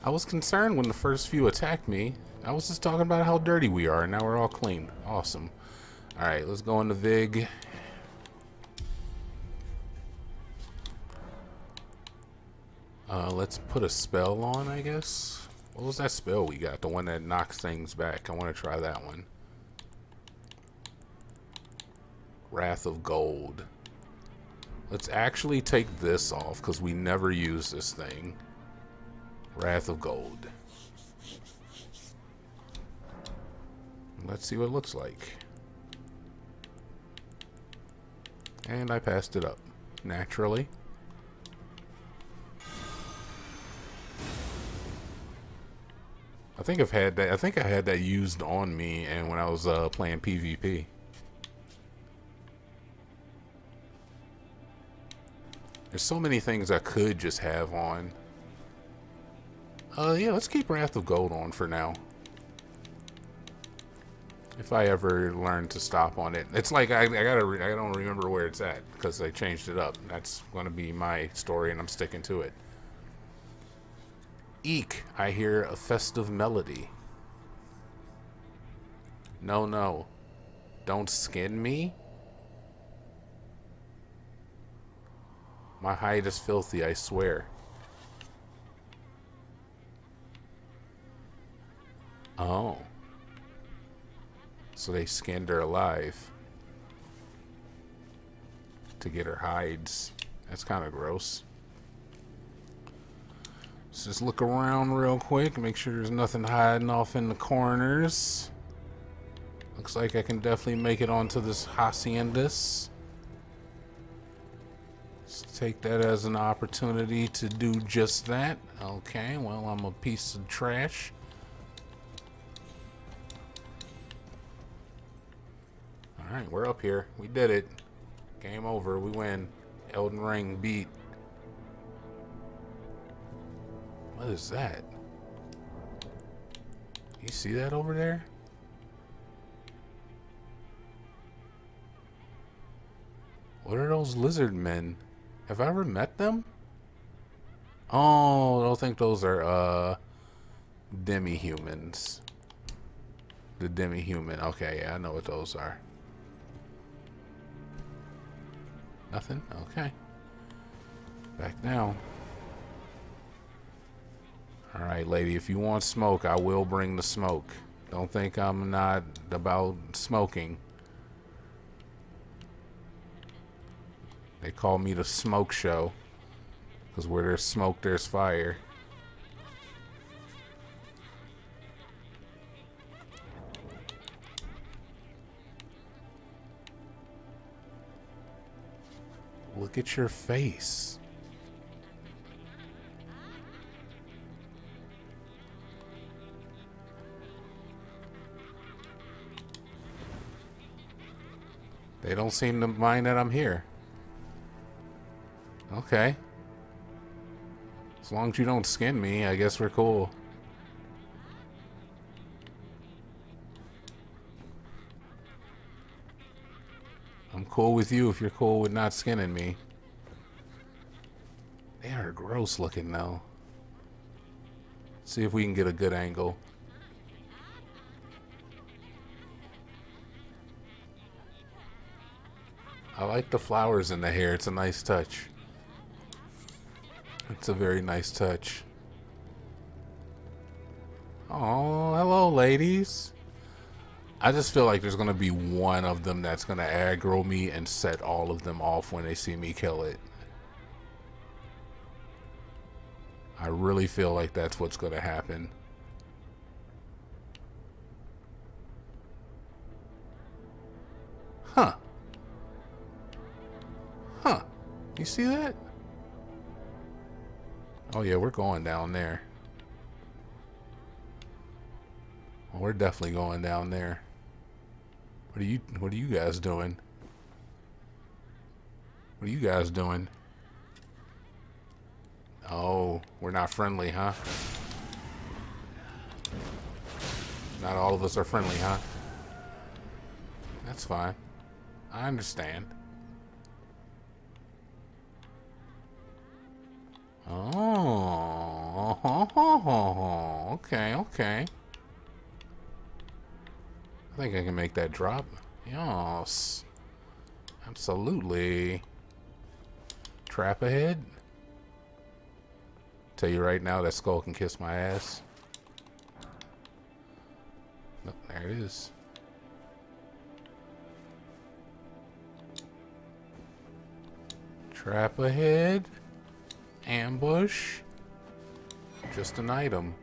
I was concerned when the first few attacked me. I was just talking about how dirty we are, and now we're all clean. Awesome. Alright, let's go into Vig. Uh, let's put a spell on, I guess. What was that spell we got? The one that knocks things back. I want to try that one. Wrath of Gold. Let's actually take this off because we never use this thing. Wrath of Gold. Let's see what it looks like. And I passed it up. Naturally. I think I've had that. I think I had that used on me and when I was uh, playing PvP. There's so many things I could just have on. Uh, yeah, let's keep Wrath of Gold on for now. If I ever learn to stop on it. It's like I, I gotta re I don't remember where it's at because they changed it up. That's going to be my story and I'm sticking to it. Eek, I hear a festive melody. No, no. Don't skin me. My hide is filthy, I swear. Oh. So they skinned her alive to get her hides. That's kind of gross. Let's just look around real quick, make sure there's nothing hiding off in the corners. Looks like I can definitely make it onto this haciendas. Let's take that as an opportunity to do just that. Okay, well, I'm a piece of trash. Alright, we're up here. We did it. Game over. We win. Elden Ring beat. What is that? You see that over there? What are those lizard men? Have I ever met them? Oh, I don't think those are, uh, demi-humans. The demi-human. Okay, yeah, I know what those are. Nothing? Okay. Back down. Alright, lady, if you want smoke, I will bring the smoke. Don't think I'm not about smoking. They call me the smoke show. Because where there's smoke, there's fire. Look at your face. They don't seem to mind that I'm here. Okay. As long as you don't skin me, I guess we're cool. I'm cool with you if you're cool with not skinning me. They are gross looking though. See if we can get a good angle. I like the flowers in the hair. It's a nice touch. It's a very nice touch. Oh, hello ladies. I just feel like there's going to be one of them that's going to aggro me and set all of them off when they see me kill it. I really feel like that's what's going to happen. Huh. Huh. You see that? Oh yeah, we're going down there. Well, we're definitely going down there. What are you what are you guys doing? What are you guys doing? Oh, we're not friendly, huh? Not all of us are friendly, huh? That's fine. I understand. Oh, okay, okay. I think I can make that drop. Yes. Absolutely. Trap ahead. Tell you right now, that skull can kiss my ass. Nope, there it is. Trap ahead. Ambush. Just an item.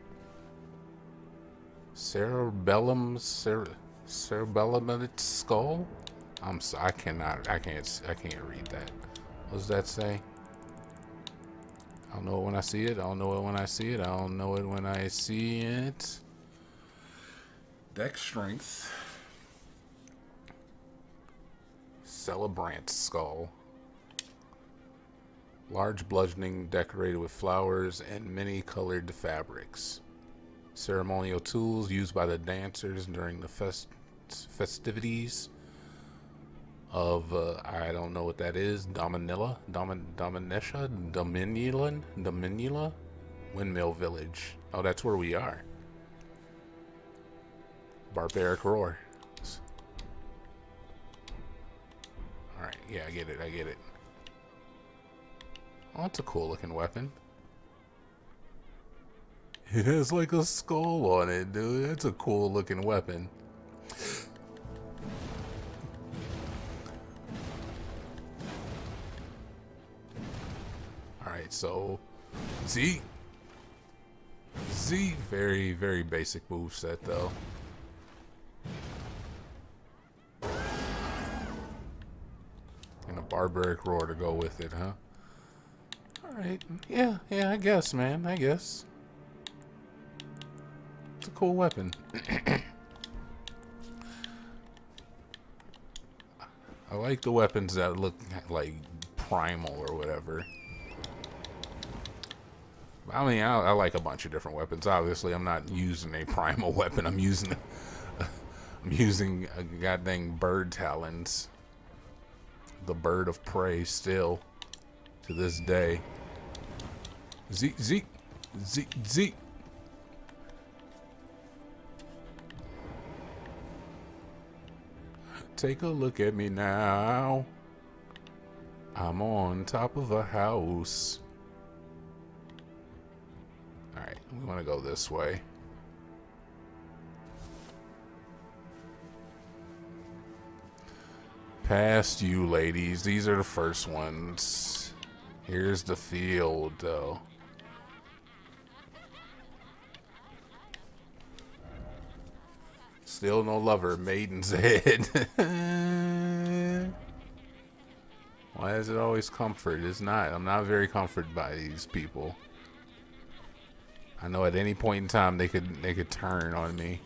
Cerebellum. Cere Cerebellum skull? I'm so, I cannot, I can't, I can't read that. What does that say? I don't know it when I see it. I don't know it when I see it. I don't know it when I see it. Dex strength. Celebrant Skull. large bludgeoning decorated with flowers and many colored fabrics. Ceremonial tools used by the dancers during the fest festivities of, uh, I don't know what that is, Dominula, Domin Dominesha, Dominulan, Dominula Windmill Village. Oh, that's where we are. Barbaric Roar. Alright, yeah, I get it, I get it. Oh, that's a cool looking weapon. It has like a skull on it, dude. That's a cool looking weapon. Alright, so Z. Z, very, very basic moveset though. And a barbaric roar to go with it, huh? Alright, yeah, yeah, I guess, man, I guess. It's a cool weapon. I like the weapons that look like primal or whatever. I mean, I, I like a bunch of different weapons. Obviously, I'm not using a primal weapon. I'm using, I'm using a goddamn bird talons. The bird of prey, still, to this day. Zeke, Zeke, Zeke, Zeke. Take a look at me now. I'm on top of a house. Alright, we want to go this way. Past you, ladies. These are the first ones. Here's the field, though. Still no lover. Maiden's head. Why is it always comfort? It's not. I'm not very comforted by these people. I know at any point in time they could they could turn on me.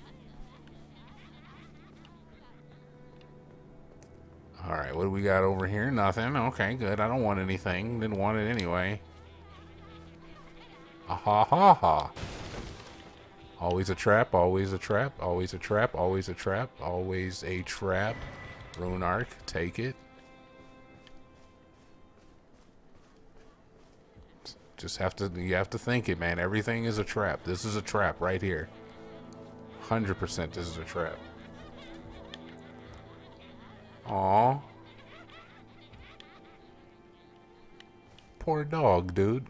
Alright, what do we got over here? Nothing. Okay, good. I don't want anything. Didn't want it anyway. Ah ha ha ha. Always a trap, always a trap, always a trap, always a trap, always a trap. Rune Arc, take it. Just have to, you have to think it, man. Everything is a trap. This is a trap right here. one hundred percent this is a trap. Aw. Poor dog, dude.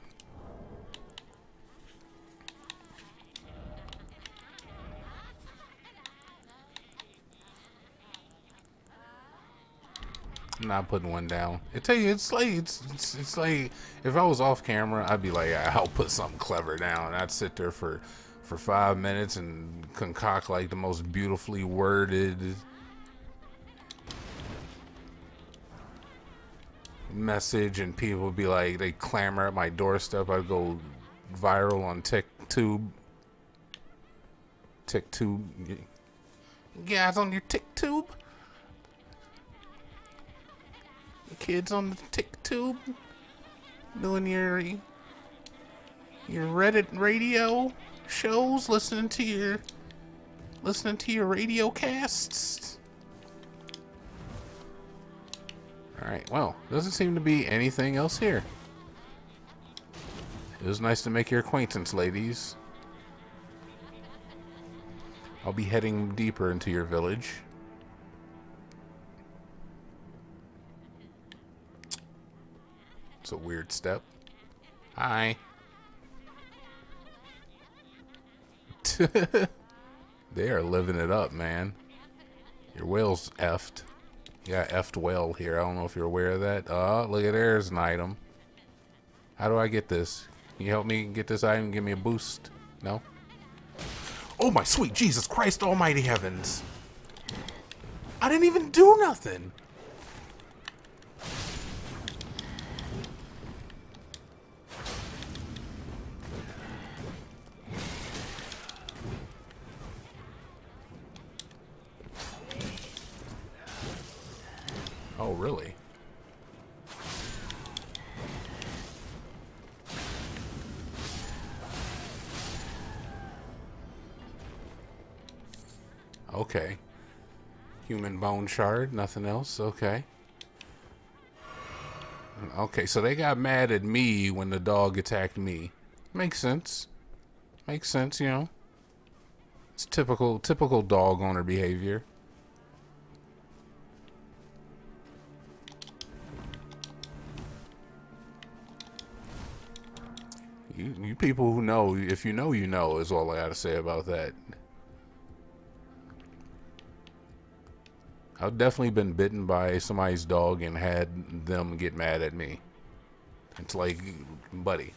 I'm not putting one down. It tell you, it's like it's, it's it's like if I was off camera, I'd be like, yeah, I'll put something clever down. I'd sit there for for five minutes and concoct like the most beautifully worded message, and people would be like, they clamor at my doorstep. I'd go viral on TikTube. TikTube, guys on your TikTube. Kids on the TikTube doing your your Reddit radio shows, listening to your listening to your radio casts. All right, well, doesn't seem to be anything else here. It was nice to make your acquaintance, ladies. I'll be heading deeper into your village. A weird step. Hi. They are living it up, man. Your whale's effed. You got effed whale here. I don't know if you're aware of that. Oh, look at, there's an item. How do I get this? Can you help me get this item? Give me a boost. No? Oh my sweet Jesus Christ almighty heavens. I didn't even do nothing. Oh, really? Okay. Human bone shard, nothing else. Okay. Okay, so they got mad at me when the dog attacked me. Makes sense. Makes sense, you know. It's typical, typical dog owner behavior. You, you people who know, if you know, you know, is all I gotta say about that. I've definitely been bitten by somebody's dog and had them get mad at me. It's like, buddy,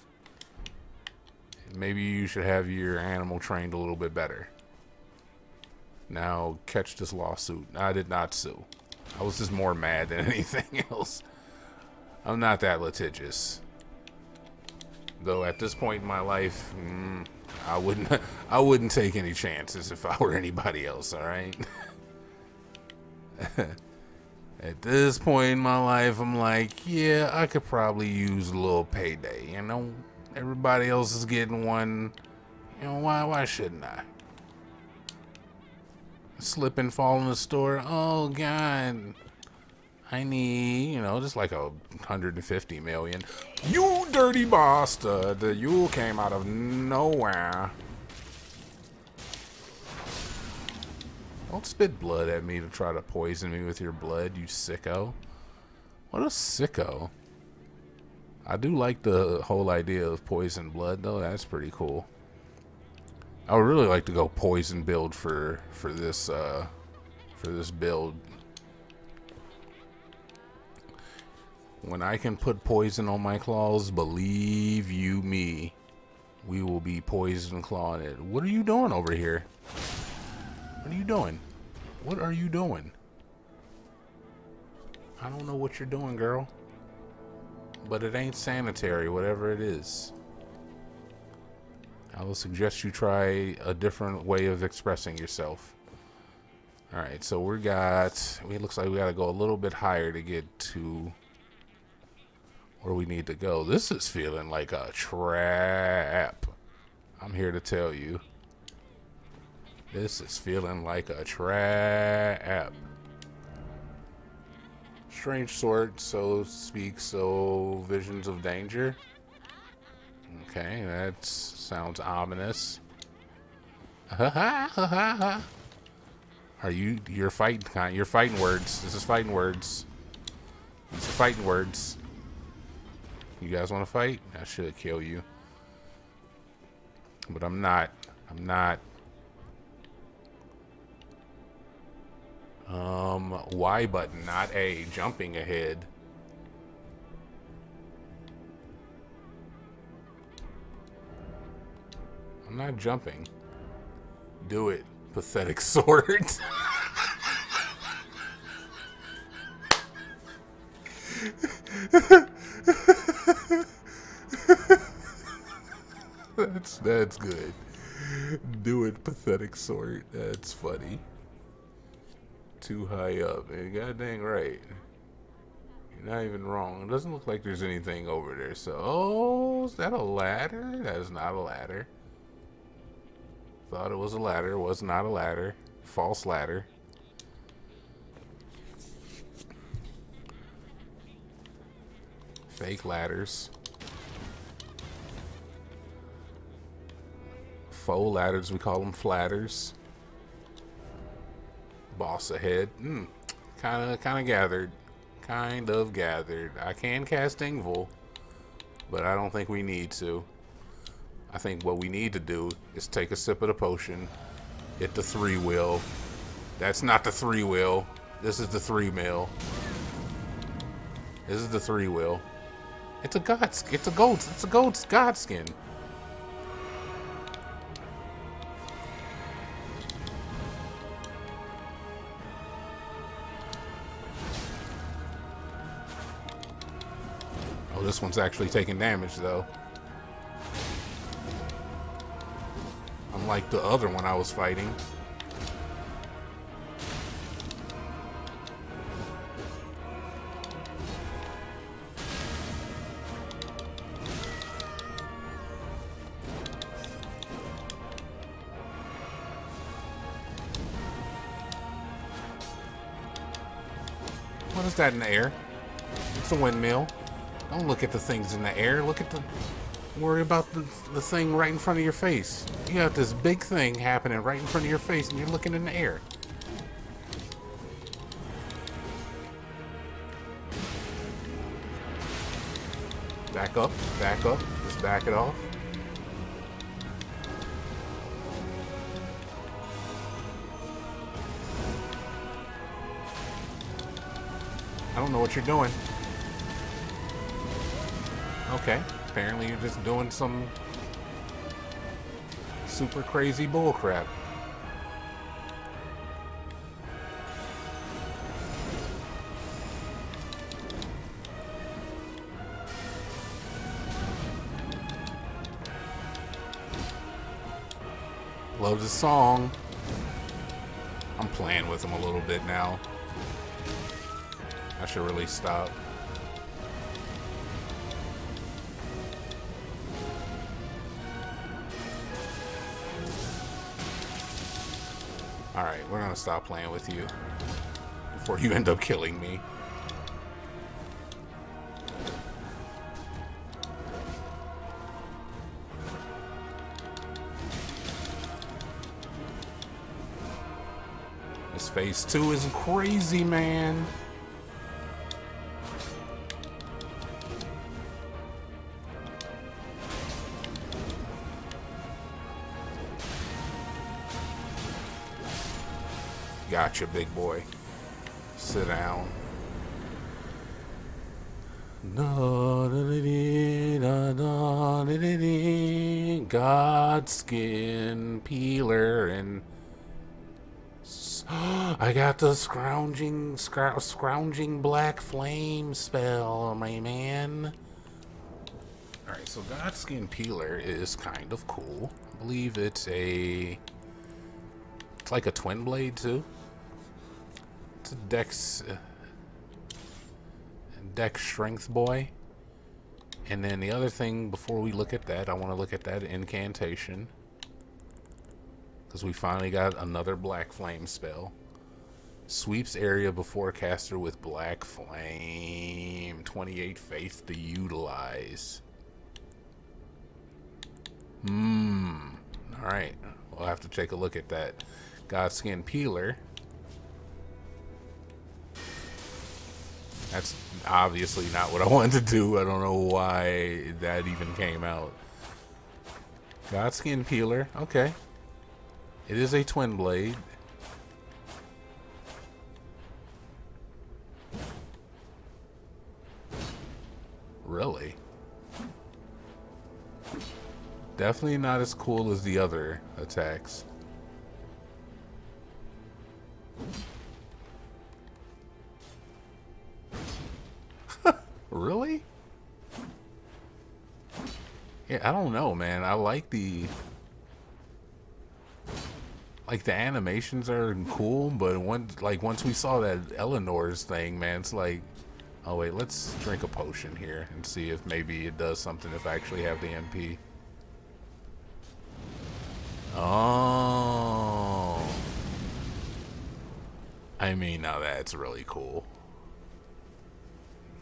maybe you should have your animal trained a little bit better. Now, catch this lawsuit. I did not sue. I was just more mad than anything else. I'm not that litigious. Though at this point in my life, mm, I wouldn't, I wouldn't take any chances if I were anybody else, alright? At this point in my life, I'm like, yeah, I could probably use a little payday. You know, everybody else is getting one. You know, why why shouldn't I? Slip and fall in the store. Oh God, I need, you know, just like a one hundred fifty million. You dirty bastard! You came out of nowhere. Don't spit blood at me to try to poison me with your blood, you sicko. What a sicko. I do like the whole idea of poison blood, though. That's pretty cool. I would really like to go poison build for for this uh, for this build. When I can put poison on my claws, believe you me, we will be poison clawing it. What are you doing over here? What are you doing? What are you doing? I don't know what you're doing, girl. But it ain't sanitary, whatever it is. I will suggest you try a different way of expressing yourself. Alright, so we got... It looks like we gotta go a little bit higher to get to where we need to go. This is feeling like a trap. I'm here to tell you. This is feeling like a trap. Strange sort, so speak, so visions of danger. Okay, that sounds ominous. Ha ha ha ha. Are you? You're fighting. You're fighting words. This is fighting words. These are fighting words. You guys want to fight? I should kill you, but I'm not. I'm not. Um, Y button, not A. Jumping ahead. I'm not jumping. Do it, pathetic sword. that's, that's good. Do it, pathetic sword. That's funny. Too high up. God dang right. You're not even wrong. It doesn't look like there's anything over there. So, oh, is that a ladder? That is not a ladder. Thought it was a ladder. Was not a ladder. False ladder. Fake ladders. Faux ladders. We call them flatters. Boss ahead. Mm. Kind of, kind of gathered. Kind of gathered. I can cast Ingvul, but I don't think we need to. I think what we need to do is take a sip of the potion. Hit the three wheel. That's not the three wheel. This is the three mill. This is the three wheel. It's a god's. It's a gold. It's a gold's godskin. This one's actually taking damage, though. Unlike the other one I was fighting. What is that in the air? It's a windmill. Don't look at the things in the air. Look at the... Worry about the, the thing right in front of your face. You have this big thing happening right in front of your face and you're looking in the air. Back up, back up, just back it off. I don't know what you're doing. Okay. Apparently you're just doing some super crazy bullcrap. Loves the song. I'm playing with him a little bit now. I should really stop. Alright, we're gonna stop playing with you before you end up killing me. This phase two is crazy, man. Gotcha, big boy. Sit down. Godskin Peeler and I got the scrounging scrou scrounging black flame spell, my man. Alright, so Godskin Peeler is kind of cool. I believe it's a it's like a twin blade too. Dex, uh, Dex Strength Boy. And then the other thing, before we look at that, I want to look at that incantation, because we finally got another Black Flame spell. Sweeps area before caster with Black Flame. twenty-eight faith to utilize. Hmm. Alright. We'll have to take a look at that. Godskin Peeler. That's obviously not what I wanted to do. I don't know why that even came out. Godskin Peeler. Okay. It is a twin blade. Really? Definitely not as cool as the other attacks. Really? Yeah, I don't know, man. I like the... Like, the animations are cool, but once, like, once we saw that Eleanor's thing, man, it's like... Oh, wait, let's drink a potion here and see if maybe it does something if I actually have the M P. Oh. I mean, now that's really cool.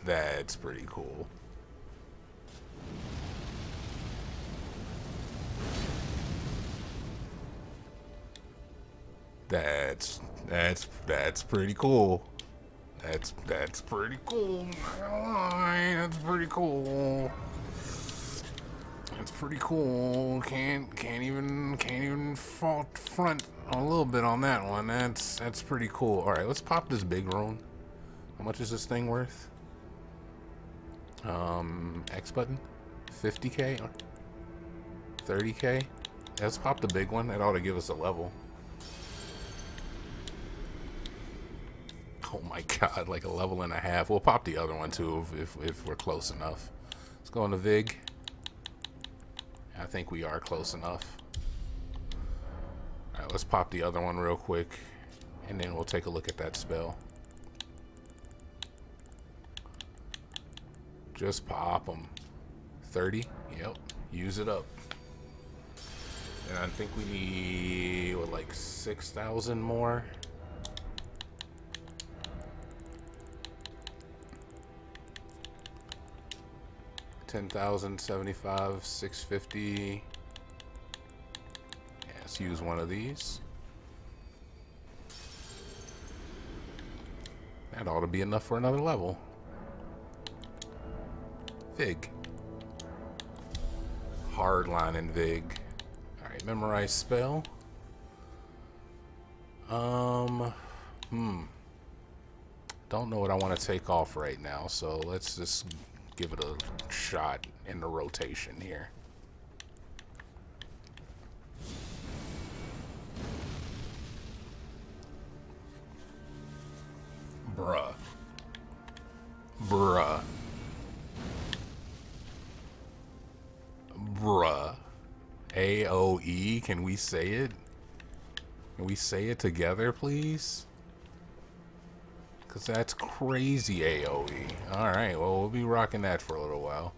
That's pretty cool. That's that's that's pretty cool. That's that's pretty cool. That's pretty cool. That's pretty cool. Can't can't even can't even fault front a little bit on that one. That's that's pretty cool. All right, let's pop this big rune. How much is this thing worth? Um, X button, fifty K, thirty K. Let's pop the big one. That ought to give us a level. Oh my god, like a level and a half. We'll pop the other one too if, if, if we're close enough. Let's go on the Vig. I think we are close enough. Alright, let's pop the other one real quick, and then we'll take a look at that spell. Just pop them. thirty? Yep. Use it up. And I think we need, what, like six thousand more? ten thousand seventy-five, six fifty. Yeah, let's use one of these. That ought to be enough for another level. Vig. Hardline and Vig. Alright, memorize spell. Um, hmm. Don't know what I want to take off right now, so let's just give it a shot in the rotation here. Bruh. Bruh. Bruh. A O E, can we say it? Can we say it together, please? Because that's crazy A O E. Alright, well, we'll be rocking that for a little while.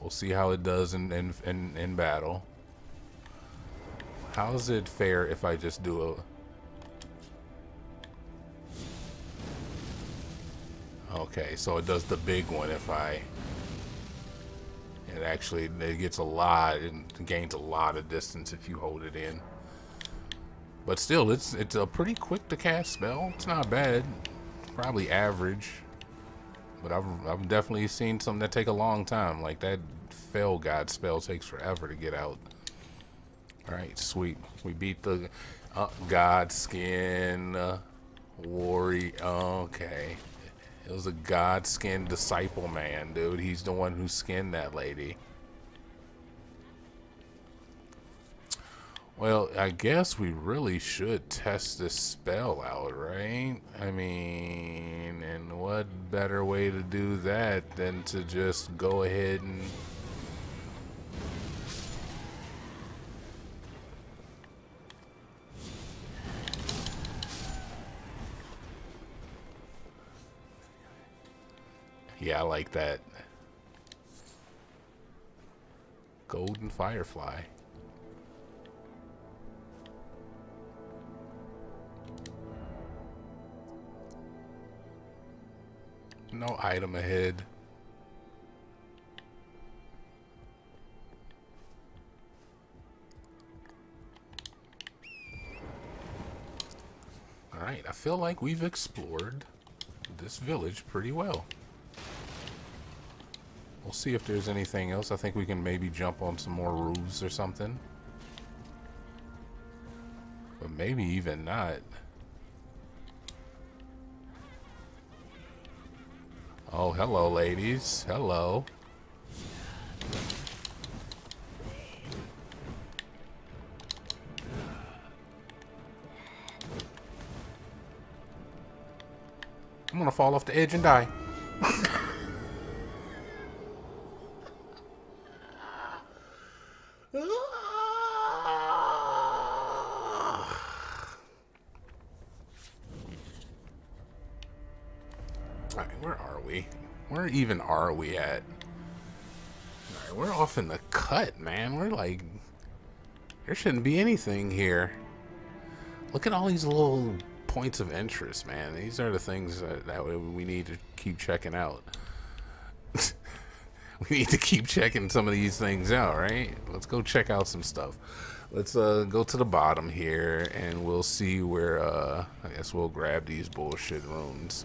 We'll see how it does in, in, in, in battle. How's it fair if I just do a... Okay, so it does the big one if I... It actually it gets a lot and gains a lot of distance if you hold it in. But still, it's it's a pretty quick to cast spell. It's not bad. Probably average. But I've I've definitely seen some that take a long time. Like that Fell God spell takes forever to get out. All right, sweet. We beat the uh, Godskin uh, Warrior. Okay. It was a Godskin Disciple, man, dude. He's the one who skinned that lady. Well, I guess we really should test this spell out, right? I mean, and what better way to do that than to just go ahead and... Yeah, I like that. Golden Firefly. No item ahead. Alright, I feel like we've explored this village pretty well. We'll see if there's anything else. I think we can maybe jump on some more roofs or something. But maybe even not. Oh, hello, ladies. Hello. I'm gonna fall off the edge and die. Where even are we at? All right, we're off in the cut, man. We're like, there shouldn't be anything here. Look at all these little points of interest, man. These are the things that, that we need to keep checking out. We need to keep checking some of these things out, right? Let's go check out some stuff. Let's uh, go to the bottom here, and we'll see where, uh, I guess we'll grab these bullshit runes.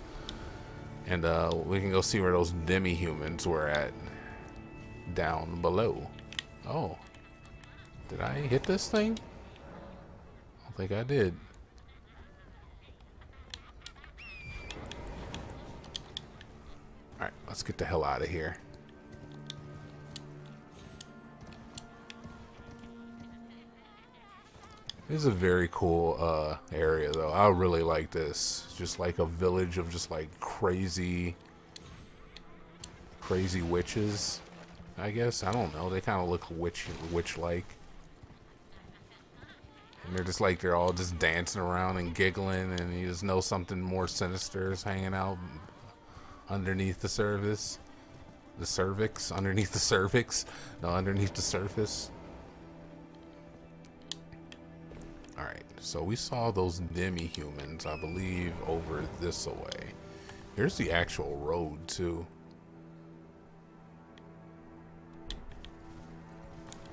And uh, we can go see where those demi-humans were at down below. Oh, did I hit this thing? I don't think I did. All right, let's get the hell out of here. This is a very cool uh, area, though. I really like this. It's just like a village of just like crazy, crazy witches. I guess I don't know. They kind of look witch, witch-like, and they're just like they're all just dancing around and giggling, and you just know something more sinister is hanging out underneath the surface, the cervix, underneath the cervix, no, underneath the surface. Alright, so we saw those demi-humans, I believe, over this-a-way. Here's the actual road, too.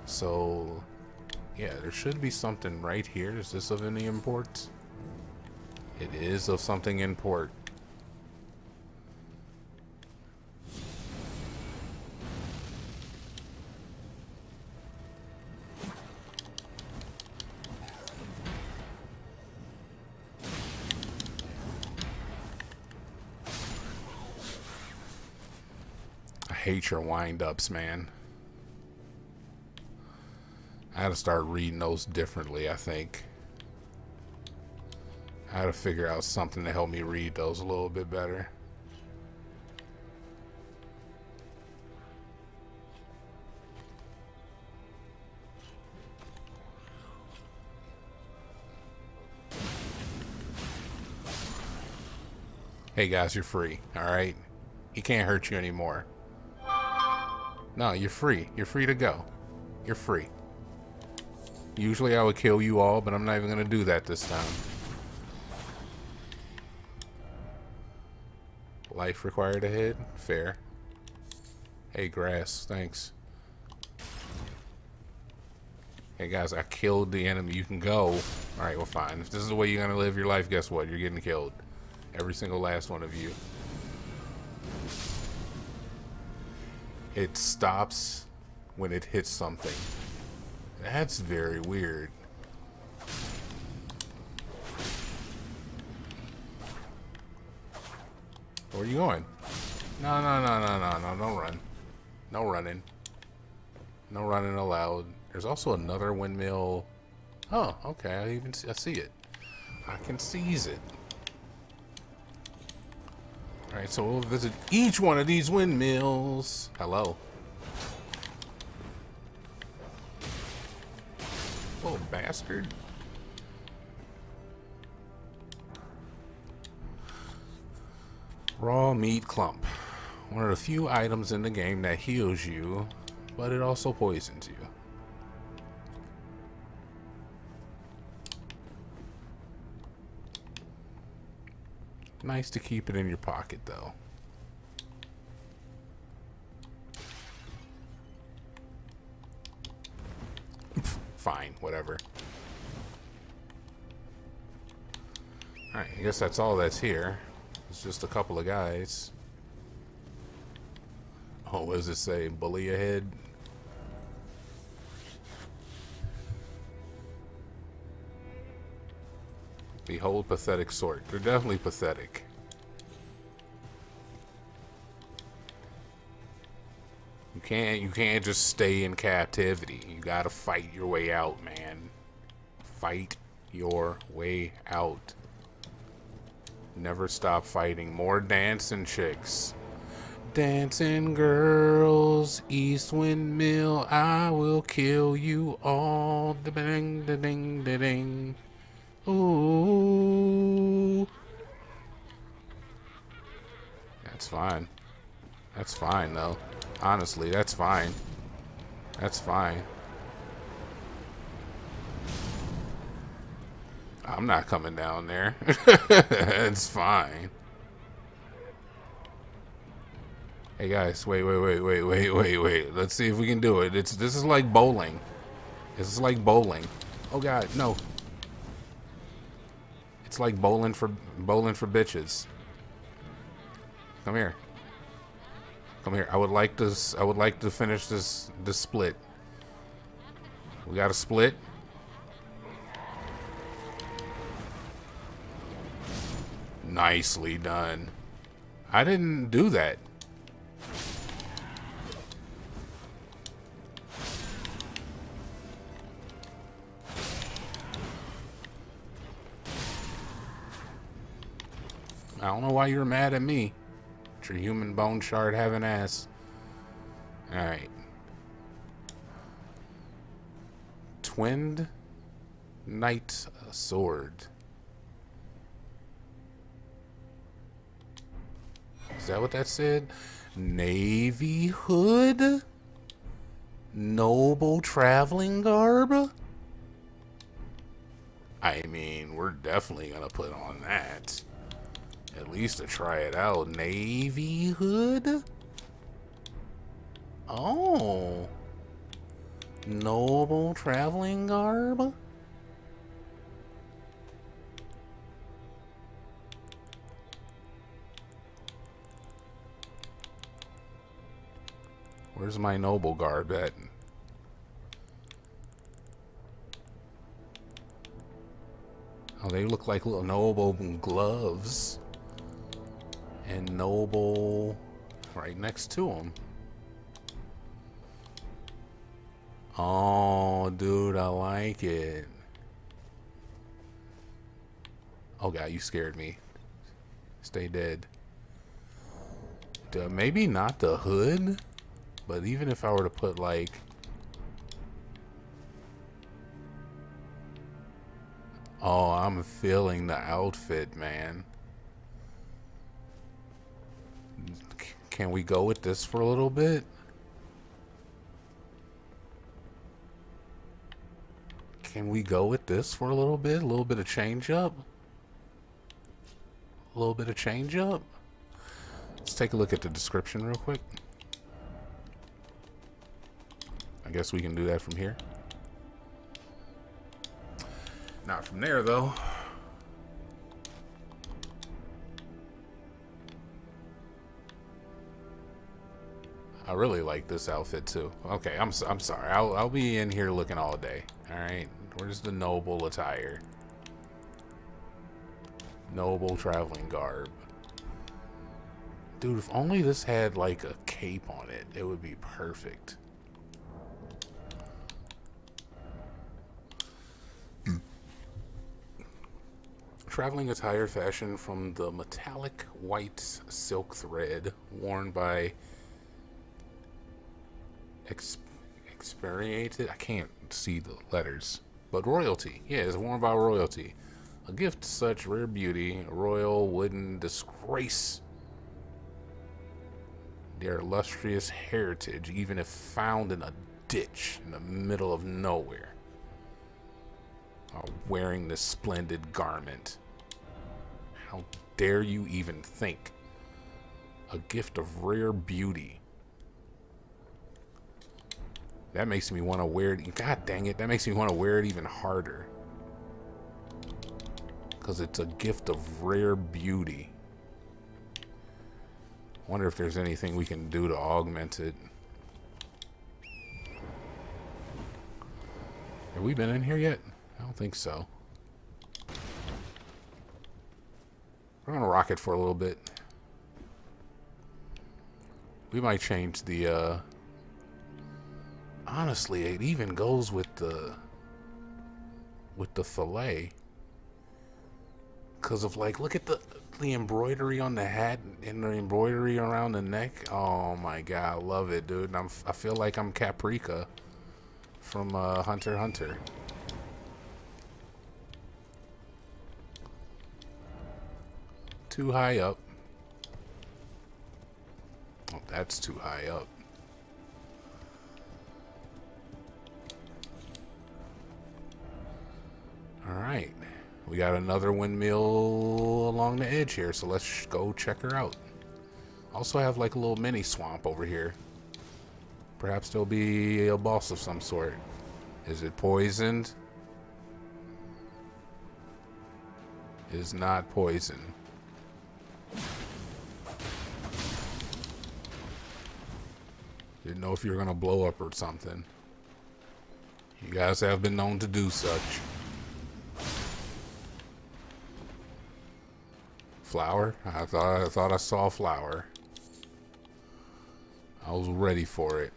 So, yeah, there should be something right here. Is this of any import? It is of something import. Hate your wind-ups, man. I had to start reading those differently, I think. I had to figure out something to help me read those a little bit better. Hey guys, you're free, alright? He can't hurt you anymore. No, you're free. You're free to go. You're free. Usually I would kill you all, but I'm not even going to do that this time. Life required ahead? Fair. Hey, grass. Thanks. Hey, guys, I killed the enemy. You can go. Alright, well, fine. If this is the way you're going to live your life, guess what? You're getting killed. Every single last one of you. It stops when it hits something. That's very weird. Where are you going? No, no, no, no, no, no, no run. No running. No running allowed. There's also another windmill. Oh, okay, I even see, I see it. I can seize it. Alright, so we'll visit each one of these windmills. Hello. Little bastard. Raw meat clump. One of the few items in the game that heals you, but it also poisons you. Nice to keep it in your pocket, though. Fine, whatever. Alright, I guess that's all that's here. It's just a couple of guys. Oh, what does it say? Bully ahead? Behold pathetic sort. They're definitely pathetic. You can't you can't just stay in captivity. You gotta fight your way out, man. Fight your way out. Never stop fighting. More dancing chicks. Dancing girls, East Windmill, I will kill you all. Da ding da ding da ding. Ooh. That's fine. That's fine, though. Honestly, that's fine. That's fine. I'm not coming down there. It's fine. Hey, guys. Wait, wait, wait, wait, wait, wait, wait. Let's see if we can do it. It's This is like bowling. This is like bowling. Oh, God. No. It's like bowling for bowling for bitches. Come here. Come here. I would like this I would like to finish this this split. We got a split. Nicely done. I didn't do that. I don't know why you're mad at me. It's your human bone shard having ass. Alright. Twinned Knight Sword. Is that what that said? Navy Hood? Noble Traveling Garb? I mean, we're definitely gonna put on that. at least to try it out. Navy hood? Oh. Noble traveling garb? Where's my noble garb at? Oh, they look like little noble gloves. And noble right next to them. Oh, dude, I like it. Oh, God, you scared me. Stay dead. Duh, maybe not the hood, but even if I were to put, like... Oh, I'm feeling the outfit, man. C- can we go with this for a little bit? Can we go with this for a little bit? A little bit of change up? A little bit of change up? Let's take a look at the description real quick. I guess we can do that from here. Not from there, though. I really like this outfit, too. Okay, I'm, I'm sorry. I'll, I'll be in here looking all day. Alright, where's the noble attire? Noble traveling garb. Dude, if only this had, like, a cape on it, it would be perfect. Traveling attire fashioned from the metallic white silk thread worn by exp experimented, I can't see the letters, but royalty. Yeah, it's worn by royalty. A gift such rare beauty, royal wouldn't disgrace their illustrious heritage, even if found in a ditch in the middle of nowhere. While wearing this splendid garment. How dare you even think? A gift of rare beauty. That makes me want to wear it. God dang it. That makes me want to wear it even harder. Because it's a gift of rare beauty. Wonder if there's anything we can do to augment it. Have we been in here yet? I don't think so. We're gonna rock it for a little bit. We might change the, uh... honestly, it even goes with the... with the fillet. Because of, like, look at the, the embroidery on the hat and the embroidery around the neck. Oh, my God. I love it, dude. And I'm, I feel like I'm Caprica from uh, Hunter x Hunter. Too high up. Oh, that's too high up. Alright. We got another windmill along the edge here, so let's sh go check her out. Also have like a little mini swamp over here. Perhaps there'll be a boss of some sort. Is it poisoned? It is not poisoned. Didn't know if you were gonna blow up or something. You guys have been known to do such. Flower? I thought I thought I saw flower. I was ready for it.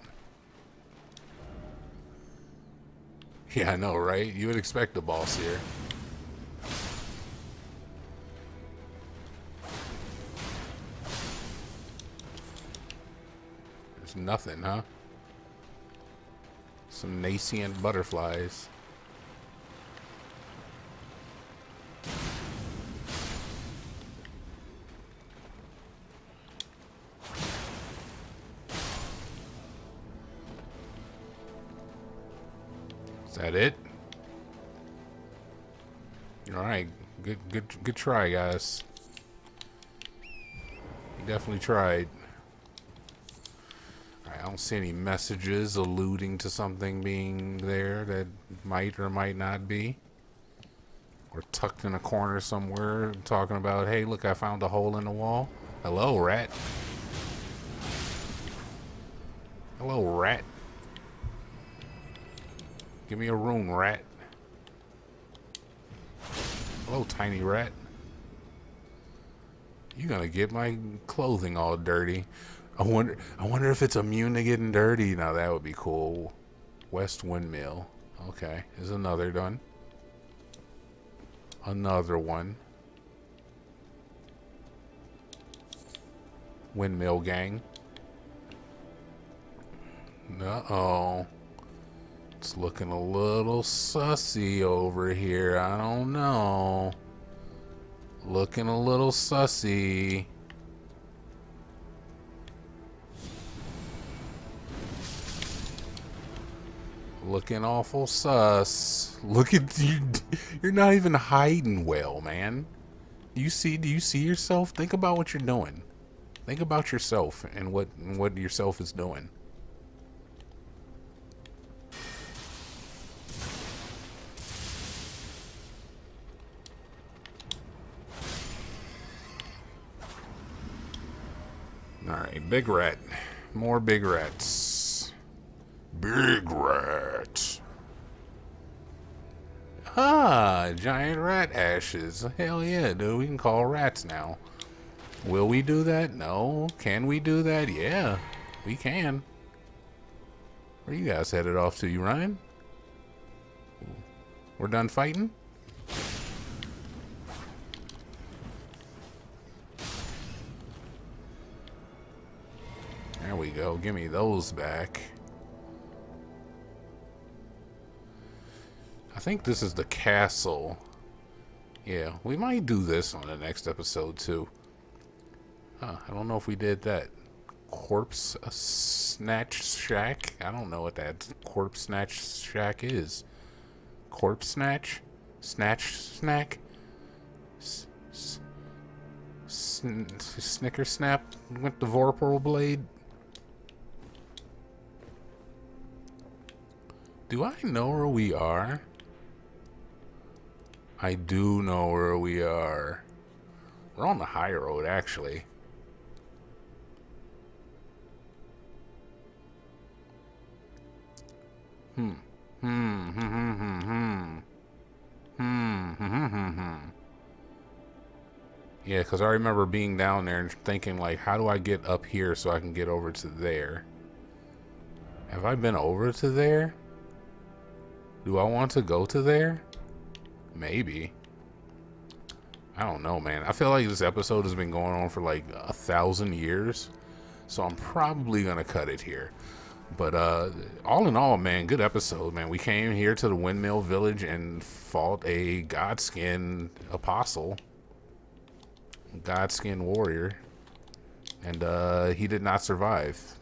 Yeah, I know, right? You would expect the boss here. Nothing, huh? Some nascent butterflies. Is that it? All right, good, good, good try, guys. definitely tried. I don't see any messages alluding to something being there that might or might not be. Or tucked in a corner somewhere talking about, hey, look, I found a hole in the wall. Hello, rat. Hello, rat. Give me a room, rat. Hello, tiny rat. You're gonna get my clothing all dirty. I wonder I wonder if it's immune to getting dirty. Now that would be cool. West Windmill. Okay. There's another done. Another one. Windmill gang. Uh-oh. It's looking a little sussy over here. I don't know. Looking a little sussy. Looking awful sus. Look at you. You're not even hiding well, man. Do you see? Do you see yourself? Think about what you're doing. Think about yourself and what and what yourself is doing. Alright, big rat. More big rats. Big rat. Ah, giant rat ashes. Hell yeah, dude. We can call rats now. Will we do that? No. Can we do that? Yeah, we can. Where you guys headed off to? You running? We're done fighting? There we go. Give me those back. I think this is the castle. Yeah, we might do this on the next episode too. Huh, I don't know if we did that. Corpse Snatch Shack? I don't know what that Corpse Snatch Shack is. Corpse Snatch? Snatch Snack? S -s -sn Snicker Snap with the Vorpal Blade? Do I know where we are? I do know where we are. We're on the high road, actually. Hmm. Hmm. Hmm. Hmm. Hmm. Hmm. Hmm. Hmm. Hmm. Hmm. Yeah, because I remember being down there and thinking, like, how do I get up here so I can get over to there? Have I been over to there? Do I want to go to there? Maybe. I don't know, man. I feel like this episode has been going on for like a thousand years. So I'm probably going to cut it here. But uh, all in all, man, good episode, man. We came here to the Windmill Village and fought a Godskin Apostle. Godskin Warrior. And uh, he did not survive.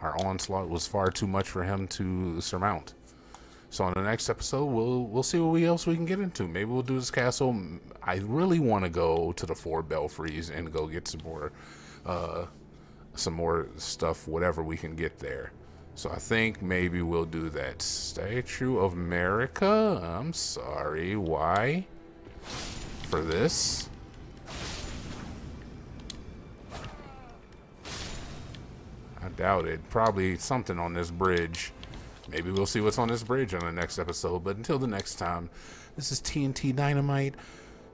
Our onslaught was far too much for him to surmount. So on the next episode, we'll we'll see what else we can get into. Maybe we'll do this castle. I really want to go to the Four Belfries and go get some more, uh, some more stuff, whatever we can get there. So I think maybe we'll do that. Statue of America? I'm sorry. Why? For this? I doubt it. Probably something on this bridge. Maybe we'll see what's on this bridge on the next episode. But until the next time, this is T N T Dinomight.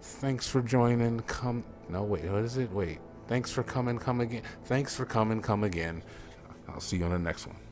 Thanks for joining. Come. No, wait. What is it? Wait. Thanks for coming. Come again. Thanks for coming. Come again. I'll see you on the next one.